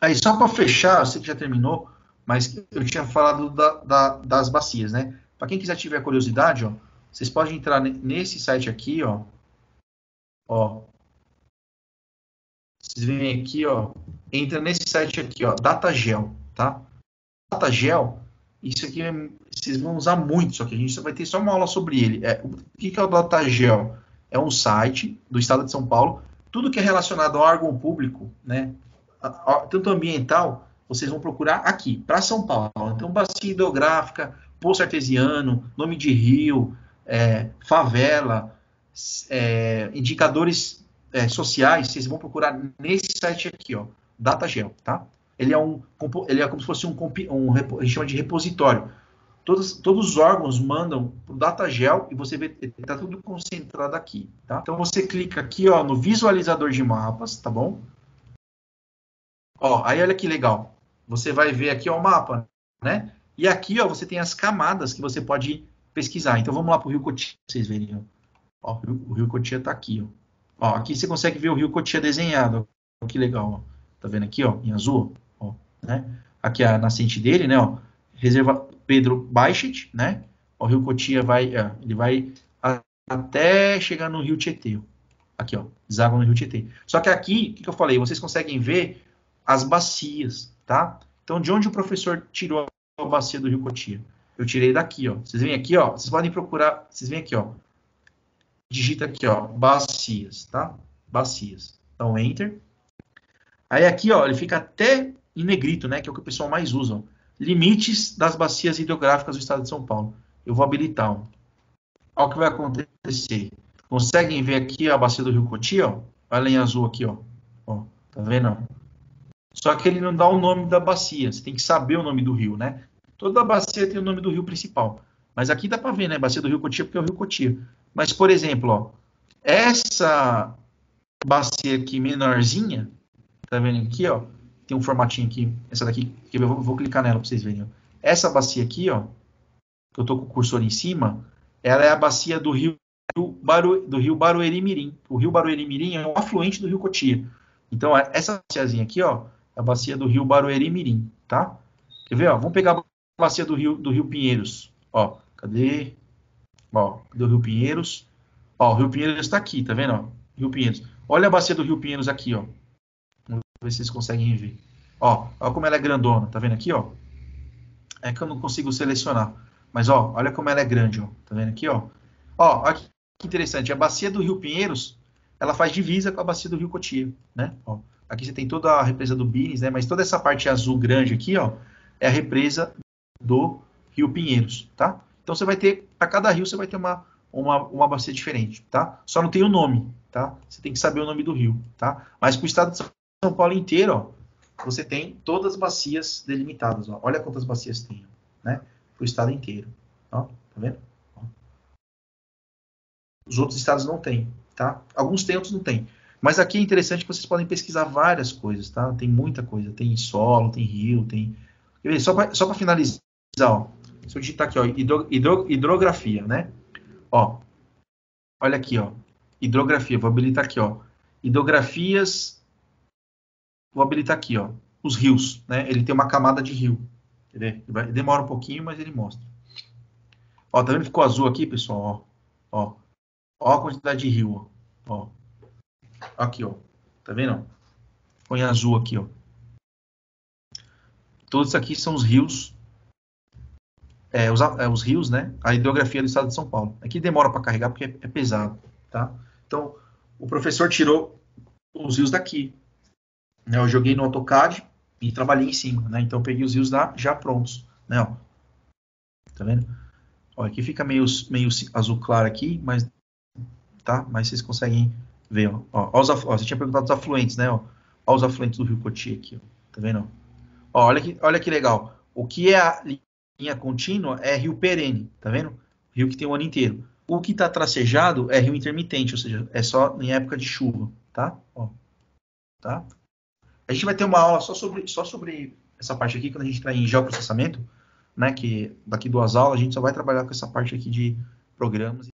Aí só para fechar, eu sei que já terminou, mas eu tinha falado da, da, das bacias, né? Para quem quiser tiver curiosidade, ó, vocês podem entrar nesse site aqui, ó. Ó. Vocês vêm aqui, ó. Entra nesse site aqui, ó. DataGeo, tá? DataGeo. Isso aqui, vocês vão usar muito, só que a gente vai ter só uma aula sobre ele. É, o que é o DataGeo? É um site do estado de São Paulo. Tudo que é relacionado ao órgão público, né, tanto ambiental, vocês vão procurar aqui, para São Paulo. Então, bacia hidrográfica, poço artesiano, nome de rio, é, favela, é, indicadores é, sociais, vocês vão procurar nesse site aqui, ó, DataGeo, tá? Ele é, um, ele é como se fosse um, um a gente chama de repositório. Todos, todos os órgãos mandam para o DataGeo e você vê, está tudo concentrado aqui, tá? Então, você clica aqui, ó, no visualizador de mapas, tá bom? Ó, aí olha que legal. Você vai ver aqui, ó, o mapa, né? E aqui, ó, você tem as camadas que você pode pesquisar. Então, vamos lá para o Rio Cotia, vocês verem, ó. Ó, o Rio Cotia está aqui, ó. Ó, aqui você consegue ver o Rio Cotia desenhado, ó. Que legal, ó. Tá vendo aqui, ó, em azul, ó, né? Aqui é a nascente dele, né, ó. Reserva Pedro Becher, né? O Rio Cotia vai, ele vai até chegar no Rio Tietê. Aqui, ó, deságua no Rio Tietê. Só que aqui, o que, que eu falei? Vocês conseguem ver as bacias, tá? Então, de onde o professor tirou a bacia do Rio Cotia? Eu tirei daqui, ó. Vocês vêm aqui, ó. Vocês podem procurar, vocês vêm aqui, ó. Digita aqui, ó, bacias, tá? Bacias. Então, enter. Aí aqui, ó, ele fica até em negrito, né? Que é o que o pessoal mais usa, ó. Limites das bacias hidrográficas do estado de São Paulo. Eu vou habilitar um. Olha o que vai acontecer. Conseguem ver aqui a bacia do Rio Cotia? Ó? Olha em azul aqui, ó. Ó, tá vendo? Só que ele não dá o nome da bacia. Você tem que saber o nome do rio, né? Toda bacia tem o nome do rio principal. Mas aqui dá para ver, né? Bacia do Rio Cotia, porque é o Rio Cotia. Mas, por exemplo, ó, essa bacia aqui menorzinha, tá vendo aqui, ó? Tem um formatinho aqui, essa daqui, que eu vou, vou clicar nela para vocês verem. Ó. Essa bacia aqui, ó, que eu tô com o cursor em cima, ela é a bacia do rio, do Baru, do rio Barueri Mirim. O rio Barueri Mirim é um afluente do Rio Cotia. Então, essa baciazinha aqui, ó, é a bacia do rio Barueri Mirim, tá? Quer ver, ó? Vamos pegar a bacia do rio, do rio Pinheiros, ó. Cadê? Ó, do Rio Pinheiros. Ó, o Rio Pinheiros está aqui, tá vendo, ó? Rio Pinheiros. Olha a bacia do Rio Pinheiros aqui, ó. Ver se vocês conseguem ver. Ó, olha como ela é grandona, tá vendo aqui, ó? É que eu não consigo selecionar, mas ó, olha como ela é grande, ó. Tá vendo aqui, ó? Ó, olha que interessante, a bacia do Rio Pinheiros, ela faz divisa com a bacia do Rio Cotia, né? Ó, aqui você tem toda a represa do Bines, né? Mas toda essa parte azul grande aqui, ó, é a represa do Rio Pinheiros, tá? Então você vai ter, para cada rio você vai ter uma uma uma bacia diferente, tá? Só não tem o nome, tá? Você tem que saber o nome do rio, tá? Mas pro estado de São São Paulo inteiro, ó, você tem todas as bacias delimitadas. Ó. Olha quantas bacias tem, né? Para o estado inteiro. Ó, tá vendo? Ó. Os outros estados não tem, tá? Alguns tem, outros não tem. Mas aqui é interessante que vocês podem pesquisar várias coisas, tá? Tem muita coisa. Tem solo, tem rio, tem... Só para só para finalizar, ó. Se eu digitar aqui, ó, hidro, hidro, hidrografia, né? Ó, olha aqui, ó, hidrografia, vou habilitar aqui, ó, hidrografias, vou habilitar aqui, ó, os rios, né? Ele tem uma camada de rio, ele vai, demora um pouquinho, mas ele mostra. Ó, tá vendo? Ficou azul aqui, pessoal, ó, ó, ó a quantidade de rio, ó, ó, aqui, ó, tá vendo? Põe azul aqui, ó. Todos aqui são os rios, é, os, é, os rios, né? A hidrografia do estado de São Paulo. Aqui demora para carregar porque é, é pesado, tá? Então, o professor tirou os rios daqui, né? Eu joguei no AutoCAD e trabalhei em cima, né? Então, eu peguei os rios da, já prontos, né? Ó, tá vendo? Ó, aqui fica meio, meio azul claro aqui, mas, tá? Mas vocês conseguem ver, ó. Ó, ó, os, ó, você tinha perguntado os afluentes, né? Ó, ó os afluentes do Rio Cotia aqui, ó. Tá vendo, ó? Ó, olha, que, olha que legal, o que é a linha contínua é rio perene, tá vendo? Rio que tem o ano inteiro. O que está tracejado é rio intermitente, ou seja, é só em época de chuva, tá? Ó, tá? A gente vai ter uma aula só sobre, só sobre essa parte aqui, quando a gente entrar em geoprocessamento, né, que daqui duas aulas a gente só vai trabalhar com essa parte aqui de programas.